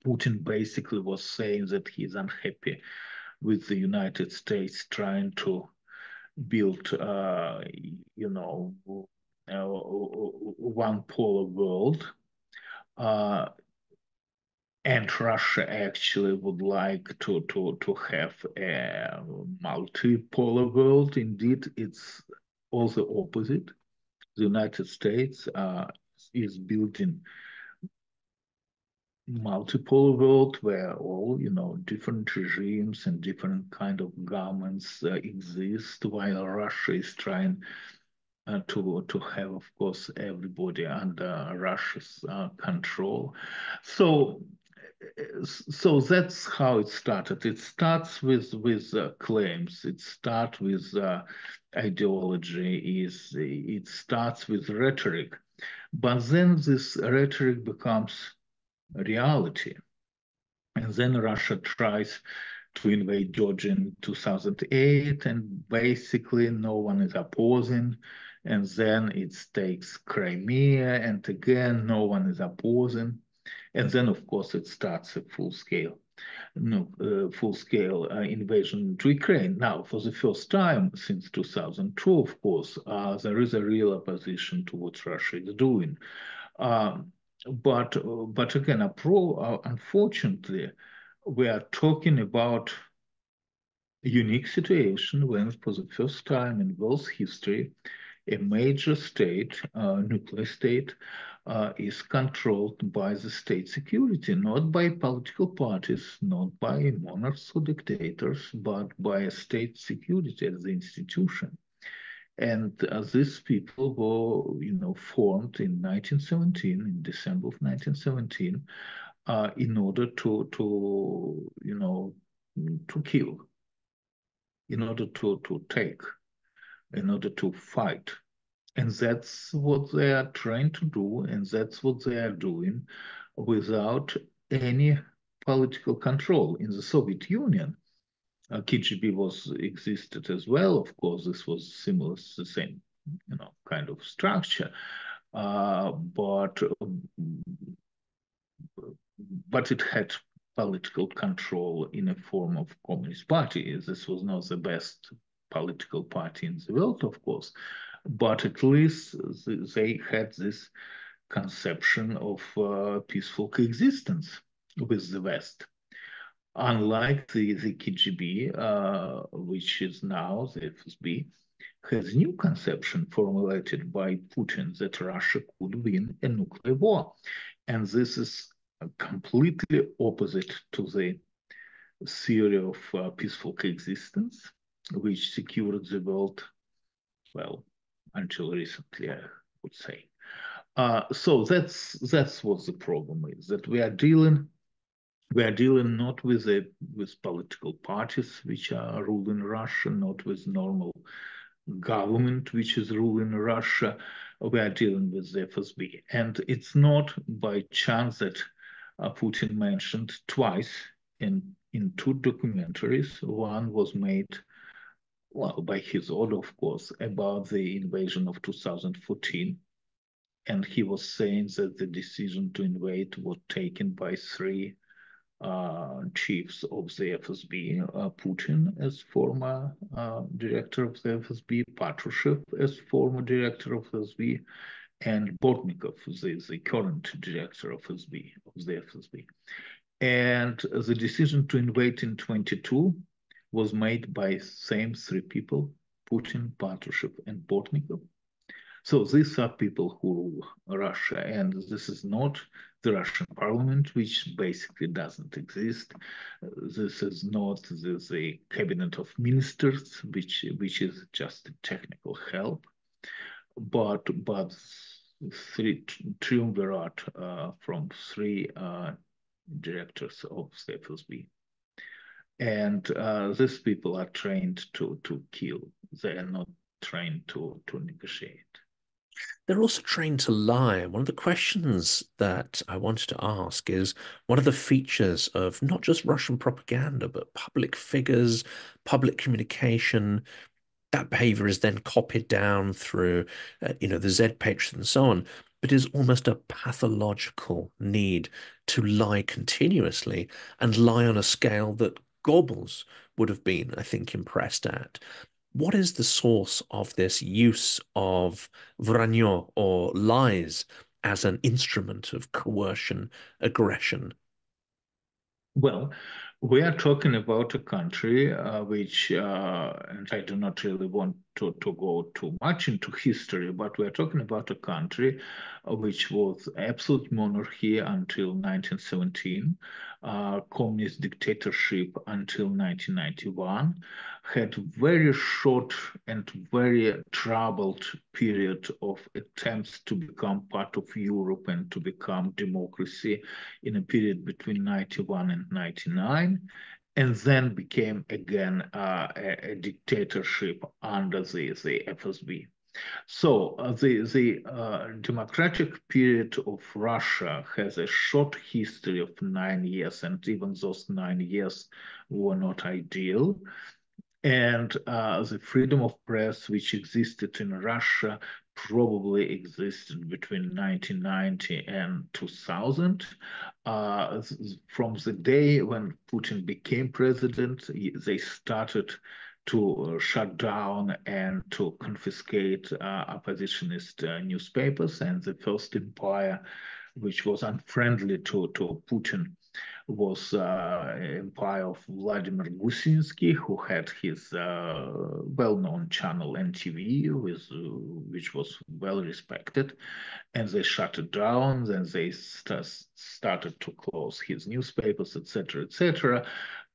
Putin basically was saying that he's unhappy with the United States trying to build, uh, you know, uh, one polar world. Uh, and Russia actually would like to, to, to have a multipolar world. Indeed, it's all the opposite. The United States uh, is building multipolar world where all, you know, different regimes and different kind of governments uh, exist, while Russia is trying uh, to to have, of course, everybody under Russia's uh, control. So, so that's how it started. It starts with with uh, claims. It starts with uh, ideology. Is it starts with rhetoric, but then this rhetoric becomes reality. And then Russia tries to invade Georgia in two thousand eight, and basically no one is opposing. And then it takes Crimea, and again no one is opposing. And then, of course, it starts a full-scale no, uh, full-scale uh, invasion into Ukraine. Now, for the first time since two thousand two, of course, uh, there is a real opposition to what Russia is doing. Um, But uh, but again, a pro, uh, unfortunately, we are talking about a unique situation when, for the first time in world's history, a major state, uh, nuclear state, uh, is controlled by the state security, not by political parties, not by monarchs or dictators, but by a state security as the institution. And uh, these people were, you know, formed in nineteen seventeen, in December of nineteen seventeen, uh, in order to, to, you know, to kill, in order to, to take, in order to fight. And that's what they are trying to do, and that's what they are doing without any political control. In the Soviet Union, Uh, K G B was existed as well. Of course, this was similar, the same, you know, kind of structure. Uh, but but it had political control in a form of Communist Party. This was not the best political party in the world, of course, but at least they had this conception of uh, peaceful coexistence with the West. Unlike the, the K G B, uh, which is now the F S B, has a new conception formulated by Putin that Russia could win a nuclear war. And this is completely opposite to the theory of uh, peaceful coexistence, which secured the world, well, until recently, I would say. Uh, so that's, that's what the problem is, that we are dealing We are dealing not with a, with political parties which are ruling Russia, not with normal government which is ruling Russia. We are dealing with the F S B. And it's not by chance that uh, Putin mentioned twice in, in two documentaries. One was made, well, by his order, of course, about the invasion of two thousand fourteen. And he was saying that the decision to invade was taken by three Uh, chiefs of the F S B, uh, Putin as former uh, director of the F S B, Patrushev as former director of F S B, and Bortnikov, the, the current director of F S B, of the F S B. And the decision to invade in twenty-two was made by same three people, Putin, Patrushev, and Bortnikov. So these are people who rule Russia, and this is not the Russian parliament, which basically doesn't exist. This is not the, the cabinet of ministers, which which is just technical help. But but three triumvirate uh, from three uh, directors of the F S B. And uh, these people are trained to to kill. They are not trained to to negotiate. They're also trained to lie. One of the questions that I wanted to ask is, what are the features of not just Russian propaganda, but public figures, public communication? That behavior is then copied down through, uh, you know, the Z-page and so on. But is almost a pathological need to lie continuously and lie on a scale that Goebbels would have been, I think, impressed at. What is the source of this use of vranyo or lies as an instrument of coercion, aggression? Well, we are talking about a country uh, which, uh, and I do not really want to, to go too much into history, but we are talking about a country which was absolute monarchy until nineteen seventeen, uh, communist dictatorship until nineteen ninety-one, had very short and very troubled period of attempts to become part of Europe and to become democracy in a period between ninety-one and ninety-nine, and then became again uh, a, a dictatorship under the, the F S B. So uh, the, the uh, democratic period of Russia has a short history of nine years, and even those nine years were not ideal. And uh, the freedom of press, which existed in Russia, probably existed between nineteen ninety and two thousand. Uh, from the day when Putin became president, they started to shut down and to confiscate uh, oppositionist uh, newspapers. And the first empire, which was unfriendly to, to Putin, was uh, empire of Vladimir Gusinsky, who had his uh, well-known channel N T V, with, uh, which was well respected, and they shut it down. Then they st started to close his newspapers, et cetera, et cetera.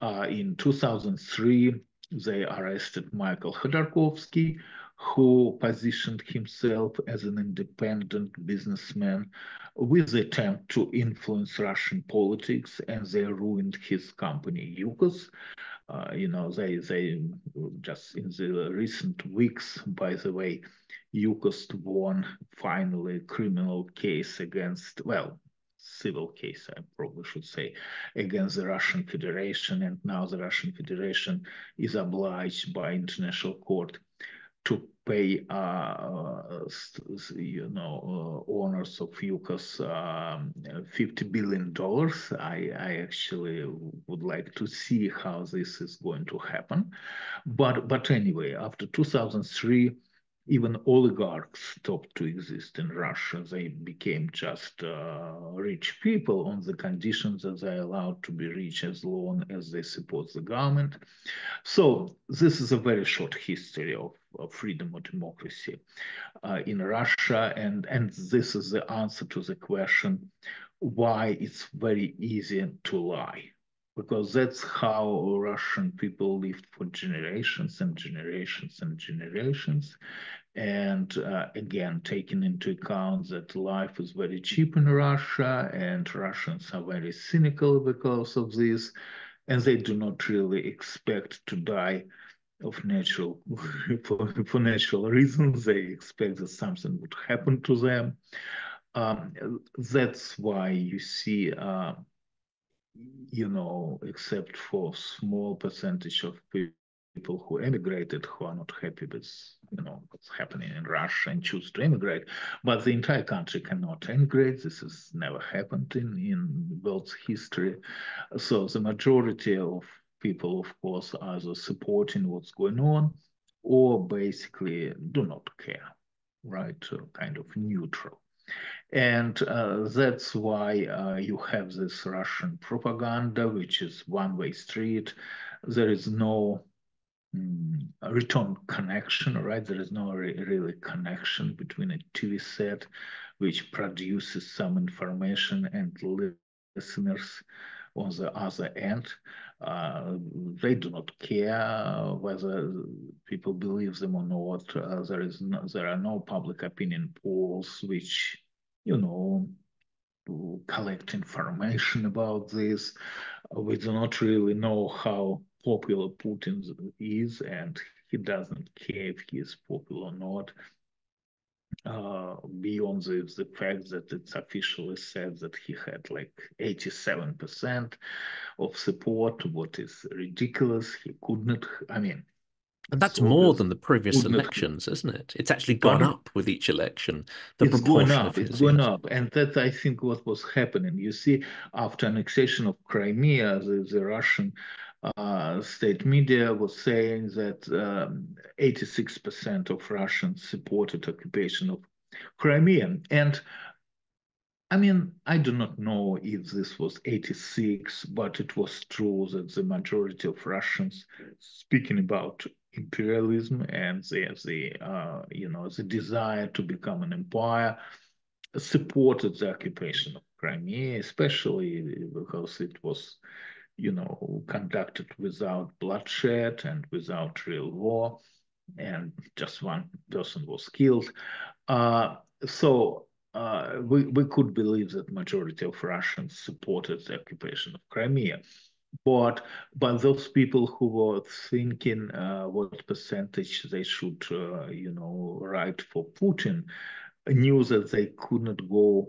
Uh, in two thousand three, they arrested Michael Khodorkovsky, who positioned himself as an independent businessman with the attempt to influence Russian politics, and they ruined his company, Yukos. Uh, you know, they, they just in the recent weeks, by the way, Yukos won finally a criminal case against, well, civil case, I probably should say, against the Russian Federation, and now the Russian Federation is obliged by international court to pay, uh, you know, uh, owners of Yukos um, fifty billion dollars. I, I actually would like to see how this is going to happen. But, but anyway, after two thousand three, even oligarchs stopped to exist in Russia. They became just uh, rich people on the conditions that they're allowed to be rich as long as they support the government. So this is a very short history of, of freedom or democracy uh, in Russia. And, and this is the answer to the question why it's very easy to lie. Because that's how Russian people lived for generations and generations and generations. And uh, again, taking into account that life is very cheap in Russia, and Russians are very cynical because of this, and they do not really expect to die of natural, for, for natural reasons. They expect that something would happen to them. Um, that's why you see uh, you know, except for small percentage of people who emigrated, who are not happy with, you know, what's happening in Russia and choose to emigrate. But the entire country cannot emigrate. This has never happened in, in world's history. So the majority of people, of course, are either supporting what's going on or basically do not care, right? So kind of neutral. And uh, that's why uh, you have this Russian propaganda, which is one-way street. There is no mm, return connection, right? There is no re really connection between a T V set, which produces some information, and listeners on the other end. Uh, they do not care whether people believe them or not. Uh, there is no, there are no public opinion polls which, you know, collect information about this. We do not really know how popular Putin is, and he doesn't care if he is popular or not, uh, beyond the, the fact that it's officially said that he had like eighty-seven percent of support, what is ridiculous. He could not, I mean... And that's so more than the previous elections, have, isn't it? It's actually gone up with each election. The it's proportion gone up, it's gone years. up. And that, I think, what was happening. You see, after annexation of Crimea, the, the Russian uh, state media was saying that um, eighty-six percent of Russians supported occupation of Crimea. And, I mean, I do not know if this was eighty-six, but it was true that the majority of Russians speaking about imperialism and the, the uh, you know, the desire to become an empire supported the occupation of Crimea, especially because it was, you know, conducted without bloodshed and without real war, and just one person was killed. Uh, so uh, we, we could believe that majority of Russians supported the occupation of Crimea. But but those people who were thinking uh, what percentage they should uh, you know write for Putin knew that they could not go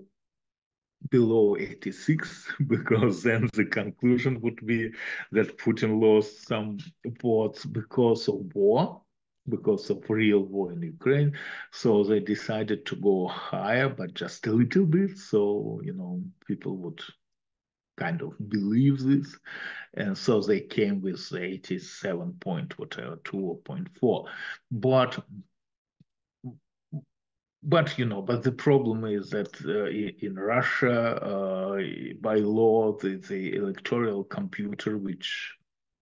below eighty-six, because then the conclusion would be that Putin lost some votes because of war, because of real war in Ukraine. So they decided to go higher, but just a little bit, so you know people would kind of believe this, and so they came with the eighty-seven point whatever two or point four. But but you know, but the problem is that uh, in Russia, uh, by law, the, the electoral computer, which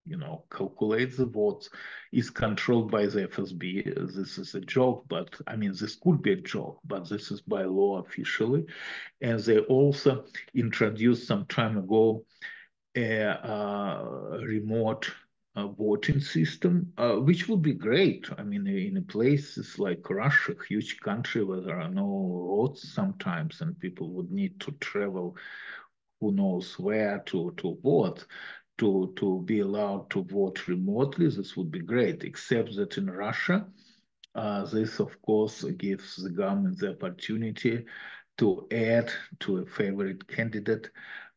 you know calculates the votes, is controlled by the F S B. This is a joke, but I mean this could be a joke, but this is by law officially. And they also introduced some time ago a, a remote uh, voting system, uh, which would be great. I mean, in a places like Russia, huge country where there are no roads sometimes, and people would need to travel who knows where to, to vote. To, to be allowed to vote remotely, this would be great, except that in Russia, uh, this, of course, gives the government the opportunity to add to a favorite candidate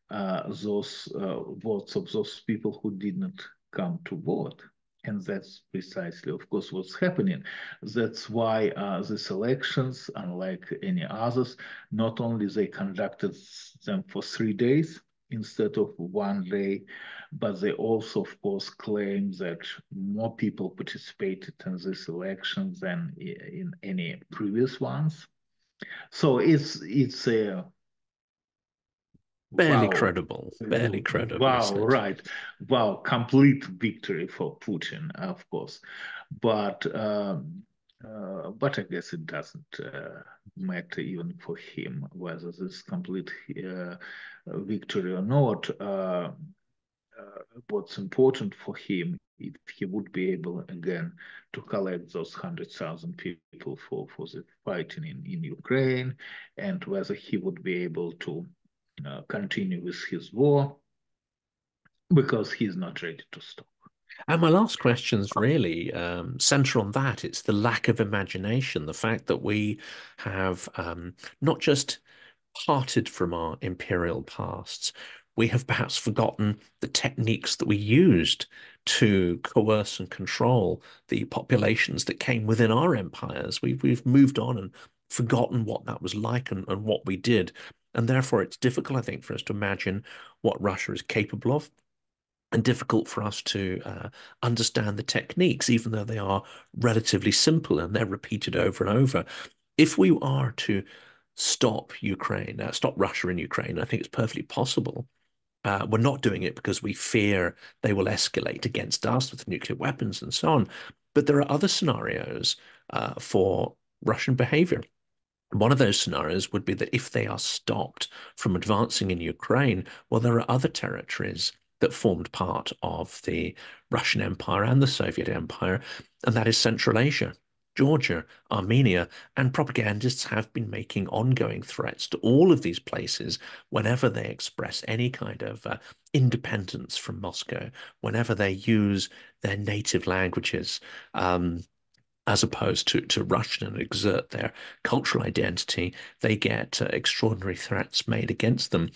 uh, those uh, votes of those people who did not come to vote. And that's precisely, of course, what's happening. That's why uh, these elections, unlike any others, not only they conducted them for three days, instead of one day, but they also, of course, claim that more people participated in this election than in any previous ones. So it's it's a barely wow, credible, barely credible. Wow, right? Wow, complete victory for Putin, of course, but um, uh, but I guess it doesn't uh, matter even for him whether this complete Uh, victory or not. Uh, uh, what's important for him, if he would be able again to collect those one hundred thousand people for, for the fighting in, in Ukraine, and whether he would be able to uh, continue with his war, because he's not ready to stop. And my last question is really um, centre on that. It's the lack of imagination, the fact that we have um, not just parted from our imperial pasts, we have perhaps forgotten the techniques that we used to coerce and control the populations that came within our empires. We've, we've moved on and forgotten what that was like and, and what we did. And therefore, it's difficult, I think, for us to imagine what Russia is capable of, and difficult for us to uh, understand the techniques, even though they are relatively simple and they're repeated over and over. If we are to stop Ukraine, uh, stop Russia in Ukraine, I think it's perfectly possible. Uh, we're not doing it because we fear they will escalate against us with nuclear weapons and so on. But there are other scenarios uh, for Russian behavior. One of those scenarios would be that if they are stopped from advancing in Ukraine, well, there are other territories that formed part of the Russian Empire and the Soviet Empire, and that is Central Asia. Georgia, Armenia, and propagandists have been making ongoing threats to all of these places whenever they express any kind of uh, independence from Moscow, whenever they use their native languages um, as opposed to, to Russian and exert their cultural identity, they get uh, extraordinary threats made against them.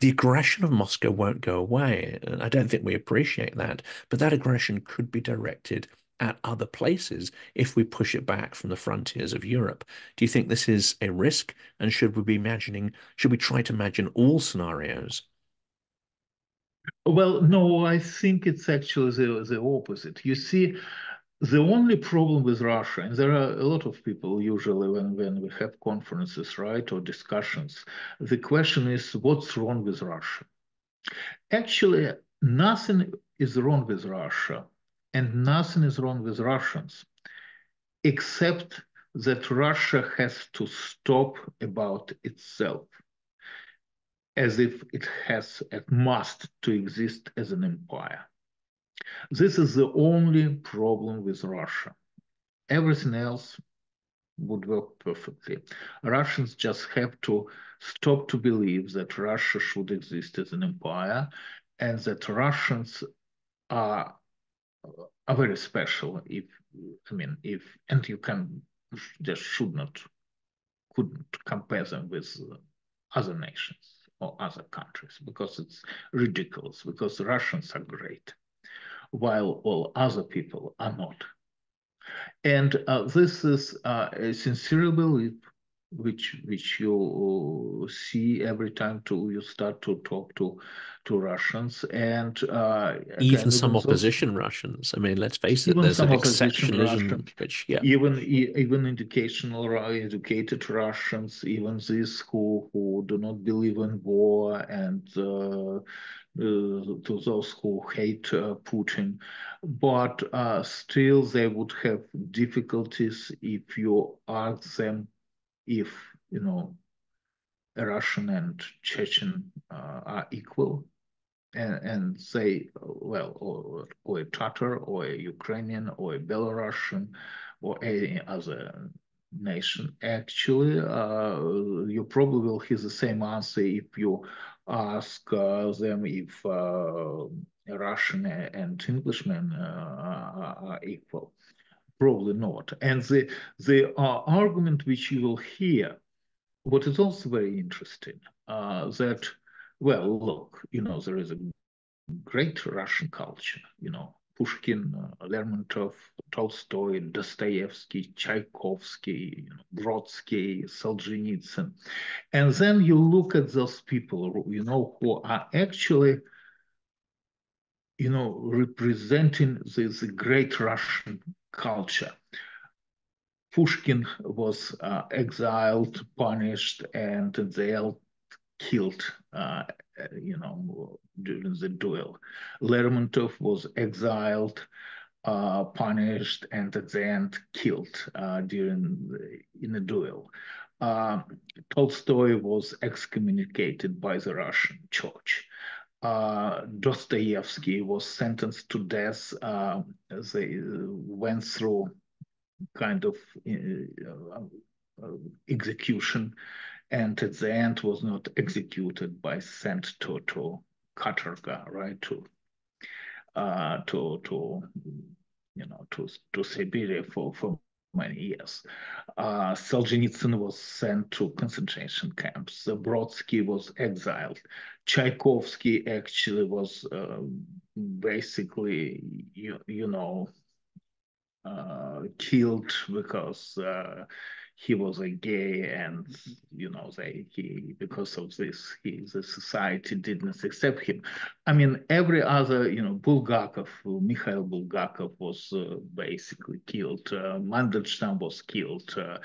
The aggression of Moscow won't go away, and I don't think we appreciate that, but that aggression could be directed at other places if we push it back from the frontiers of Europe. Do you think this is a risk, and should we be imagining, should we try to imagine all scenarios? Well, no, I think it's actually the, the opposite. You see, the only problem with Russia, and there are a lot of people usually when, when we have conferences, right, or discussions, the question is, what's wrong with Russia? Actually, nothing is wrong with Russia, and nothing is wrong with Russians, except that Russia has to stop about itself, as if it has, it must to exist as an empire. This is the only problem with Russia. Everything else would work perfectly. Russians just have to stop to believe that Russia should exist as an empire, and that Russians are are very special. If I mean, if and you can just should not couldn't compare them with other nations or other countries, because it's ridiculous, because the Russians are great, while all other people are not. And uh, this is uh, a sincere belief which which you see every time to you start to talk to to Russians, and uh, even some opposition Russians. I mean, let's face it, there's an exceptionalism, which yeah, even even educational educated Russians, even these who who do not believe in war, and uh, Uh, to those who hate uh, Putin, but uh, still they would have difficulties if you ask them if, you know, a Russian and Chechen uh, are equal, and, and say, well, or, or a Tatar, or a Ukrainian, or a Belarusian, or any other nation. Actually, uh, you probably will hear the same answer if you ask uh, them if uh, Russian and Englishmen uh, are equal. Probably not. And the, the uh, argument which you will hear, what is also very interesting, uh, that, well, look, you know, there is a great Russian culture, you know, Pushkin, uh, Lermontov, Tolstoy, Dostoevsky, Tchaikovsky, you know, Brodsky, Solzhenitsyn. And then you look at those people, you know, who are actually, you know, representing this great Russian culture. Pushkin was uh, exiled, punished, and they all killed, uh, you know, during the duel. Lermontov was exiled, uh, punished, and at the end killed uh, during the, in a duel. Uh, Tolstoy was excommunicated by the Russian Church. Uh, Dostoevsky was sentenced to death. Uh, they went through kind of uh, execution, and at the end was not executed, but sent to to katorga, right, to uh, to to you know to to Siberia for for many years. Uh, Solzhenitsyn was sent to concentration camps. Brodsky was exiled. Tchaikovsky actually was uh, basically you you know uh, killed because. Uh, He was a gay, and you know they he because of this he the society didn't accept him. I mean, every other, you know, Bulgakov, Mikhail Bulgakov was uh, basically killed. Uh, Mandelstam was killed. Uh,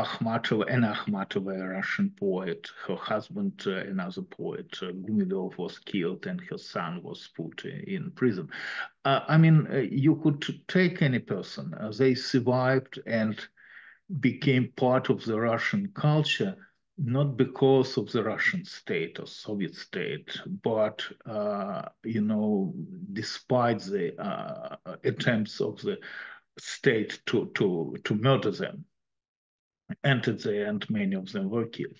Akhmatova, and Akhmatova, a Russian poet, her husband, uh, another poet, uh, Gumilov was killed, and her son was put in prison. Uh, I mean, uh, you could take any person. Uh, they survived and became part of the Russian culture, not because of the Russian state or Soviet state, but, uh, you know, despite the uh, attempts of the state to to to murder them. And at the end, many of them were killed.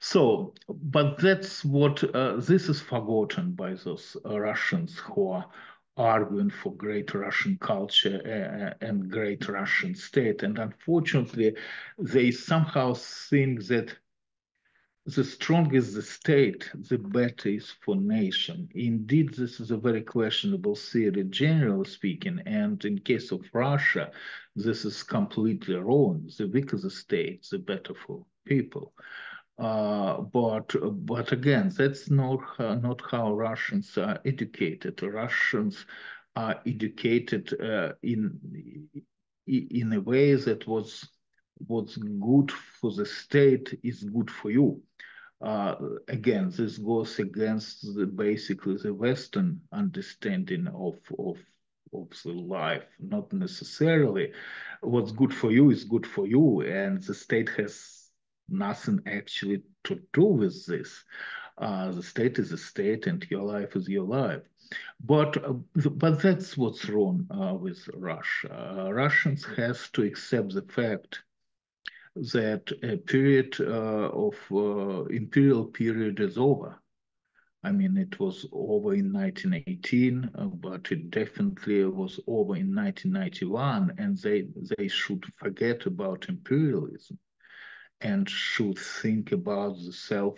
So, but that's what uh, this is forgotten by those uh, Russians who are arguing for great Russian culture uh, and great Russian state. And unfortunately, they somehow think that the stronger is the state, the better is for nation. Indeed, this is a very questionable theory, generally speaking, and in case of Russia, this is completely wrong. The weaker the state, the better for people. Uh, but but again, that's not uh, not how Russians are educated. Russians are educated uh, in in a way that was what's good for the state is good for you. Uh, again, this goes against the, basically the Western understanding of, of, of the life. Not necessarily what's good for you is good for you, and the state has nothing actually to do with this. Uh, the state is a state and your life is your life. But uh, but that's what's wrong uh, with Russia. Uh, Russians have to accept the fact that a period uh, of uh, imperial period is over. I mean, it was over in nineteen eighteen, uh, but it definitely was over in nineteen ninety-one, and they, they should forget about imperialism and should think about the self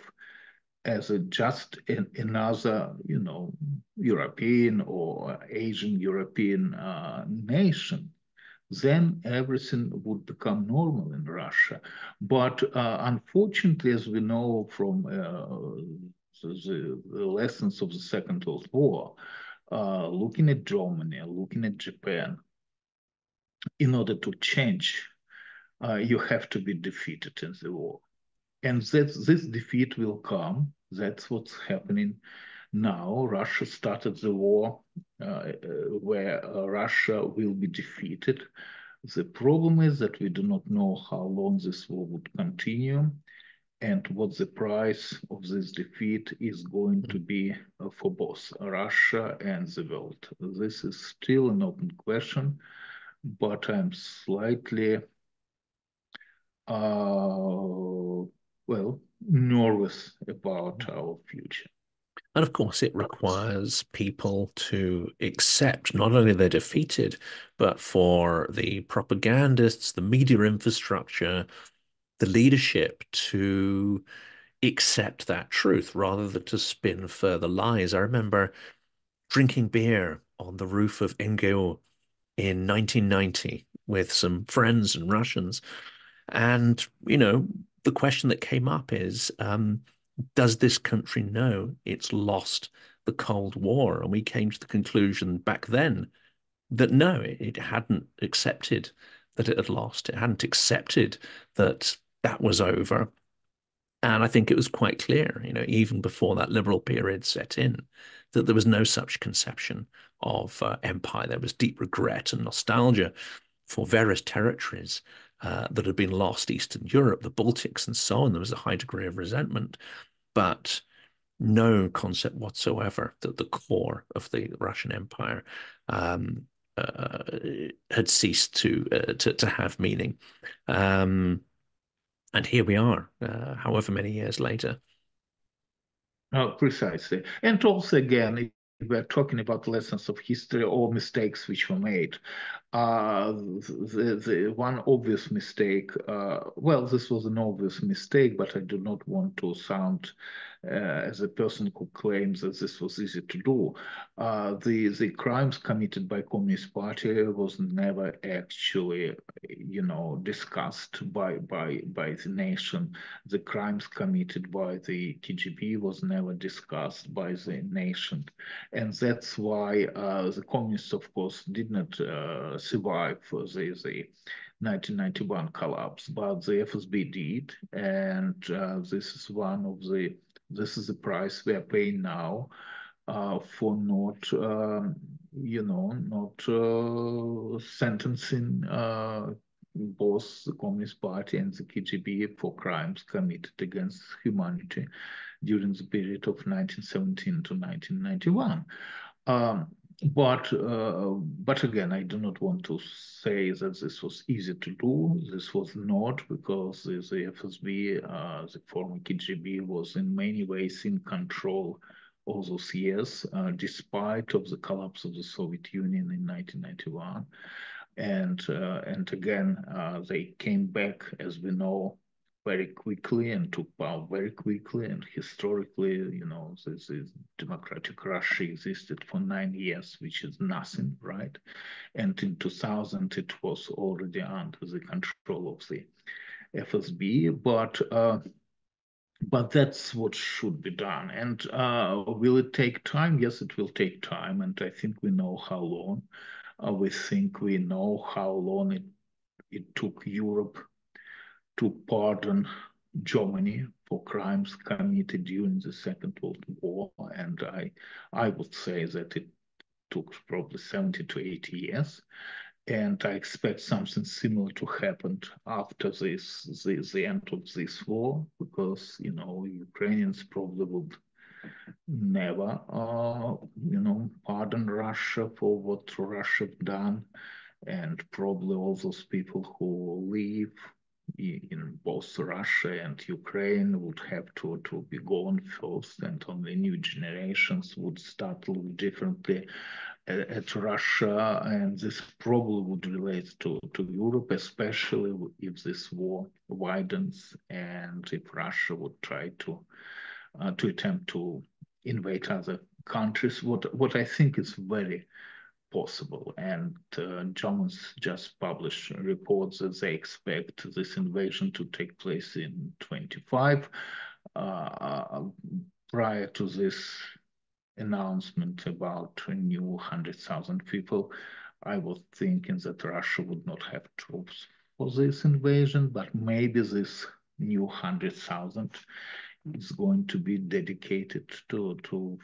as a just an, another, you know, European or Asian European uh, nation. Then everything would become normal in Russia. But uh, unfortunately, as we know from uh, the, the lessons of the Second World War, uh, looking at Germany, looking at Japan, in order to change, uh, you have to be defeated in the war. And that, this defeat will come. That's what's happening now. Russia started the war uh, where uh, Russia will be defeated. The problem is that we do not know how long this war would continue and what the price of this defeat is going to be uh, for both Russia and the world. This is still an open question, but I'm slightly, uh, well, nervous about our future. And of course, it requires people to accept not only they're defeated, but for the propagandists, the media infrastructure, the leadership to accept that truth rather than to spin further lies. I remember drinking beer on the roof of N G O in nineteen ninety with some friends and Russians. And, you know, the question that came up is, um, does this country know it's lost the Cold War? And we came to the conclusion back then that no, it hadn't accepted that it had lost. It hadn't accepted that that was over. And I think it was quite clear, you know, even before that liberal period set in, that there was no such conception of uh, empire. There was deep regret and nostalgia for various territories Uh, that had been lost, Eastern Europe, the Baltics and so on. There was a high degree of resentment, but no concept whatsoever that the core of the Russian Empire um, uh, had ceased to, uh, to to have meaning. Um, and here we are, uh, however many years later. Oh, precisely. And also, again, it we're talking about lessons of history or mistakes which were made. Uh, the, the one obvious mistake, uh, well, this was an obvious mistake, but I do not want to sound uh, as a person who claims that this was easy to do. Uh, the, the crimes committed by Communist Party was never actually, you know, discussed by, by, by the nation. The crimes committed by the K G B was never discussed by the nation. And that's why uh, the communists, of course, did not uh, survive for the, the nineteen ninety-one collapse, but the F S B did, and uh, this is one of the this is the price we are paying now uh, for not um, you know not uh, sentencing uh, both the Communist Party and the K G B for crimes committed against humanity during the period of nineteen seventeen to nineteen ninety-one. Um, But uh, but again, I do not want to say that this was easy to do. This was not, because the, the F S B, uh, the former K G B, was in many ways in control all those years, uh, despite of the collapse of the Soviet Union in nineteen ninety-one. And uh, and again, uh, they came back, as we know, very quickly and took power very quickly. And historically, you know, this is democratic Russia existed for nine years, which is nothing, right? And in two thousand, it was already under the control of the F S B. But uh, but that's what should be done. And uh, will it take time? Yes, it will take time. And I think we know how long. Uh, we think we know how long it it took Europe to pardon Germany for crimes committed during the Second World War. And I I would say that it took probably seventy to eighty years. And I expect something similar to happen after this, this the end of this war, because, you know, Ukrainians probably would never, uh, you know, pardon Russia for what Russia done. And probably all those people who leave in both Russia and Ukraine would have to, to be gone first, and only new generations would start to look differently at, at Russia. And this probably would relate to, to Europe, especially if this war widens and if Russia would try to uh, to attempt to invade other countries, what, what I think is very possible. And uh, Germans just published reports that they expect this invasion to take place in twenty-five. Uh, prior to this announcement about a new one hundred thousand people, I was thinking that Russia would not have troops for this invasion, but maybe this new one hundred thousand is going to be dedicated to to.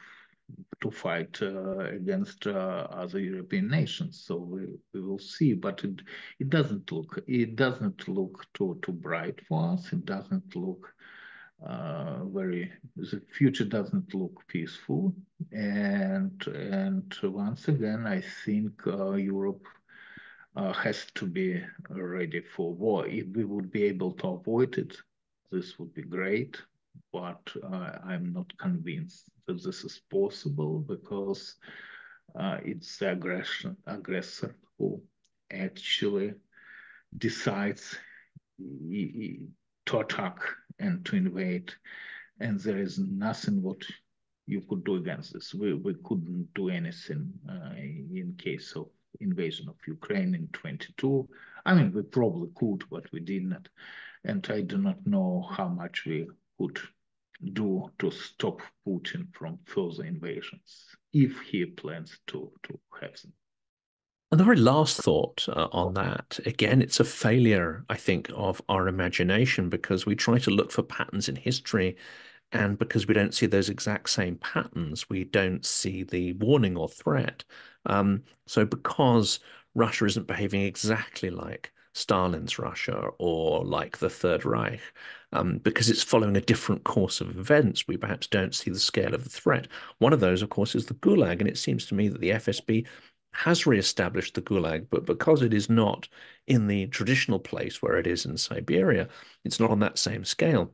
to fight uh, against uh, other European nations. So we, we will see, but it it doesn't look it doesn't look too too bright for us. It doesn't look uh, very. The future doesn't look peaceful. And and once again, I think uh, Europe uh, has to be ready for war. If we would be able to avoid it, this would be great. But uh, I'm not convinced that this is possible, because uh, it's the aggression, aggressor who actually decides to attack and to invade. And there is nothing what you could do against this. We, we couldn't do anything uh, in case of invasion of Ukraine in twenty-two. I mean, we probably could, but we did not. And I do not know how much we could do to stop Putin from further invasions, if he plans to, to have them. And the very last thought uh, on that, again, it's a failure, I think, of our imagination, because we try to look for patterns in history, and because we don't see those exact same patterns, we don't see the warning or threat. Um, so because Russia isn't behaving exactly like Stalin's Russia or like the Third Reich, um, because it's following a different course of events, we perhaps don't see the scale of the threat. One of those, of course, is the Gulag, and it seems to me that the F S B has re-established the Gulag, but because it is not in the traditional place where it is in Siberia, it's not on that same scale.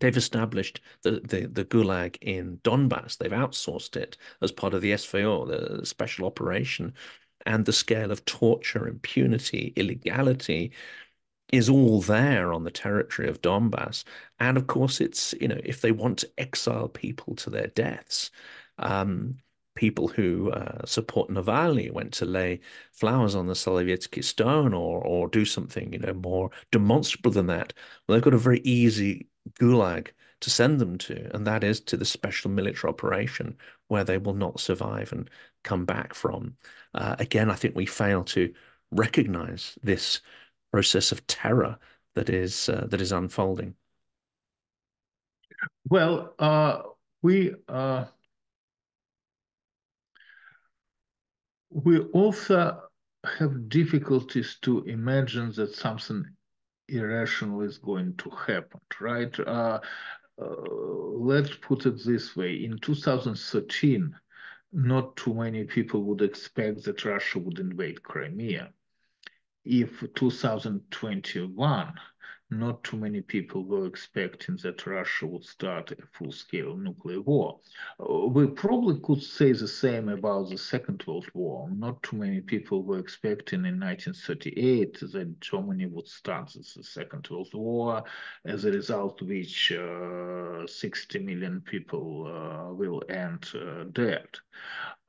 They've established the, the, the Gulag in Donbass. They've outsourced it as part of the S V O, the Special Operation. And the scale of torture, impunity, illegality is all there on the territory of Donbass. And of course, it's, you know, if they want to exile people to their deaths, um, people who uh, support Navalny went to lay flowers on the Solovetsky stone or or do something, you know, more demonstrable than that. Well, they've got a very easy gulag to send them to, and that is to the special military operation where they will not survive and come back from. Uh, again, I think we fail to recognize this process of terror that is uh, that is unfolding. Well, uh, we uh, we also have difficulties to imagine that something irrational is going to happen, right? Uh, Uh, let's put it this way. In two thousand thirteen, not too many people would expect that Russia would invade Crimea. If two thousand twenty-one, not too many people were expecting that Russia would start a full-scale nuclear war. We probably could say the same about the Second World War. Not too many people were expecting in nineteen thirty-eight that Germany would start the Second World War, as a result of which uh, sixty million people uh, will end uh, dead.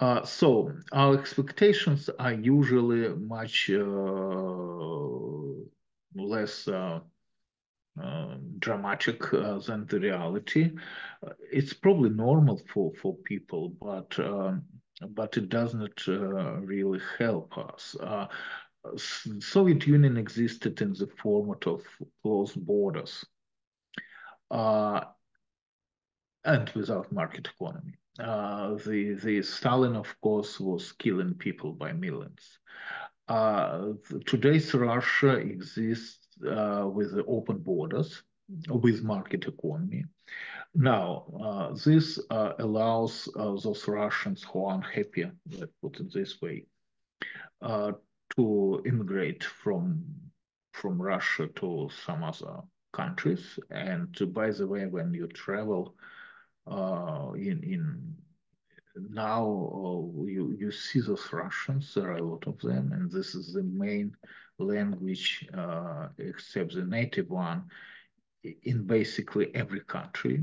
Uh, so our expectations are usually much uh, less uh, Uh, dramatic uh, than the reality. Uh, it's probably normal for for people, but um, but it doesn't uh, really help us. Uh, Soviet Union existed in the format of closed borders uh, and without market economy. Uh, the the Stalin, of course, was killing people by millions. Uh, today's Russia exists Uh, with the open borders, with market economy. Now, uh, this uh, allows uh, those Russians who are unhappy, let's put it this way, uh, to immigrate from, from Russia to some other countries. And uh, by the way, when you travel uh, in, in now, uh, you, you see those Russians, there are a lot of them, and this is the main language, uh, except the native one, in basically every country.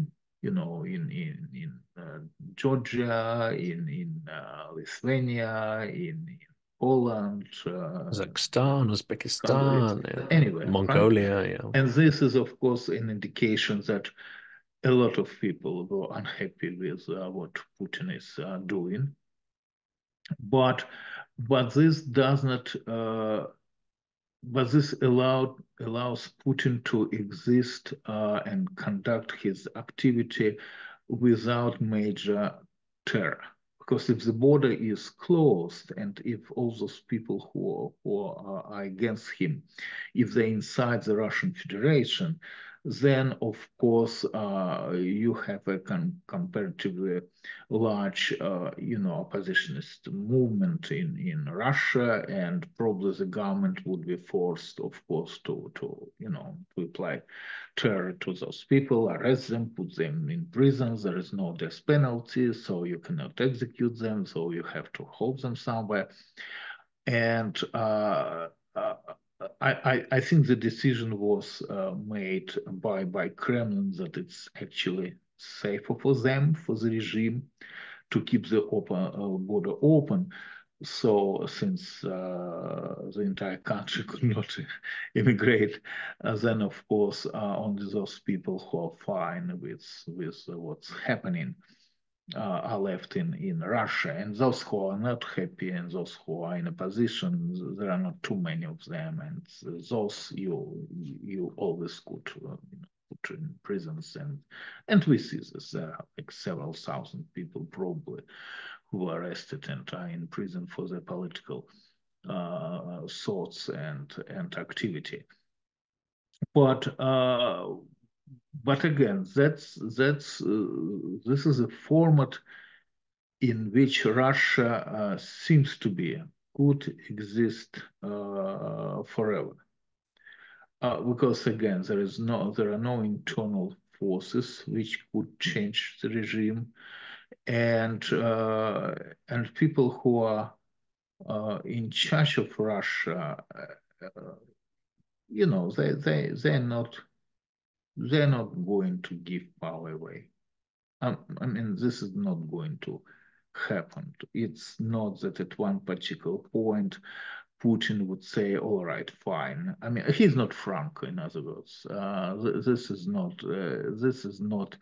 You know, in in in uh, Georgia, in in uh, Lithuania, in, in Poland, uh, Kazakhstan, Uzbekistan, yeah. anyway, Mongolia. Right? Yeah. And this is, of course, an indication that a lot of people were unhappy with uh, what Putin is uh, doing. But but this does not. Uh, But this allowed, allows Putin to exist uh, and conduct his activity without major terror. Because if the border is closed and if all those people who, who are against him, if they're inside the Russian Federation, then, of course, uh, you have a com comparatively large, uh, you know, oppositionist movement in, in Russia, and probably the government would be forced, of course, to, to you know, to apply terror to those people, arrest them, put them in prison. There is no death penalty, so you cannot execute them, so you have to hold them somewhere. And uh, uh, I, I think the decision was uh, made by, by Kremlin that it's actually safer for them, for the regime, to keep the open, uh, border open. So since uh, the entire country could not immigrate, uh, then, of course, uh, only those people who are fine with, with what's happening Uh, are left in, in Russia. And those who are not happy and those who are in opposition, there are not too many of them. And those you you always could uh, you know, put in prisons. And, and we see this, there are like several thousand people probably who are arrested and are in prison for their political uh, thoughts and, and activity. But uh, But again, that's that's uh, this is a format in which Russia uh, seems to be could exist uh, forever, uh, because again there is no there are no internal forces which could change the regime, and uh, and people who are uh, in charge of Russia, uh, you know, they they they're not. They're not going to give power away. Um, I mean, this is not going to happen. It's not that at one particular point Putin would say, all right, fine. I mean, he's not Frank, in other words. Uh, th this is not, uh, this is not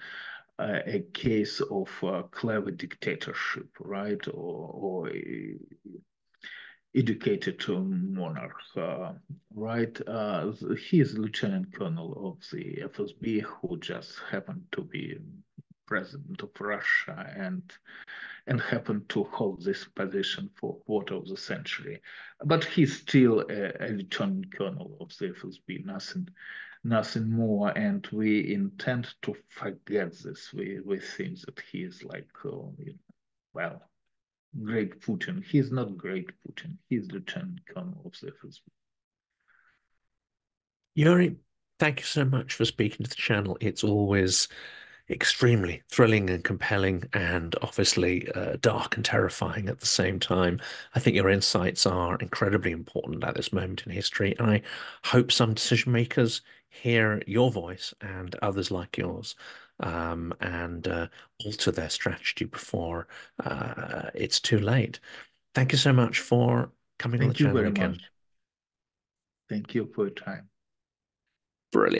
uh, a case of uh, clever dictatorship, right? Or, or a educated monarch, uh, right? Uh, he is lieutenant colonel of the F S B, who just happened to be president of Russia and and happened to hold this position for a quarter of the century. But he's still a, a lieutenant colonel of the F S B, nothing, nothing more. And we intend to forget this. We we think that he is like, uh, you know, well, great Putin. He's not great Putin. He's Lieutenant Colonel of the F S B. Yuri, thank you so much for speaking to the channel. It's always extremely thrilling and compelling, and obviously uh, dark and terrifying at the same time. I think your insights are incredibly important at this moment in history, and I hope some decision makers hear your voice and others like yours, um, and uh, alter their strategy before uh, it's too late. Thank you so much for coming on the channel again. Thank you very much. Thank you for your time. Brilliant.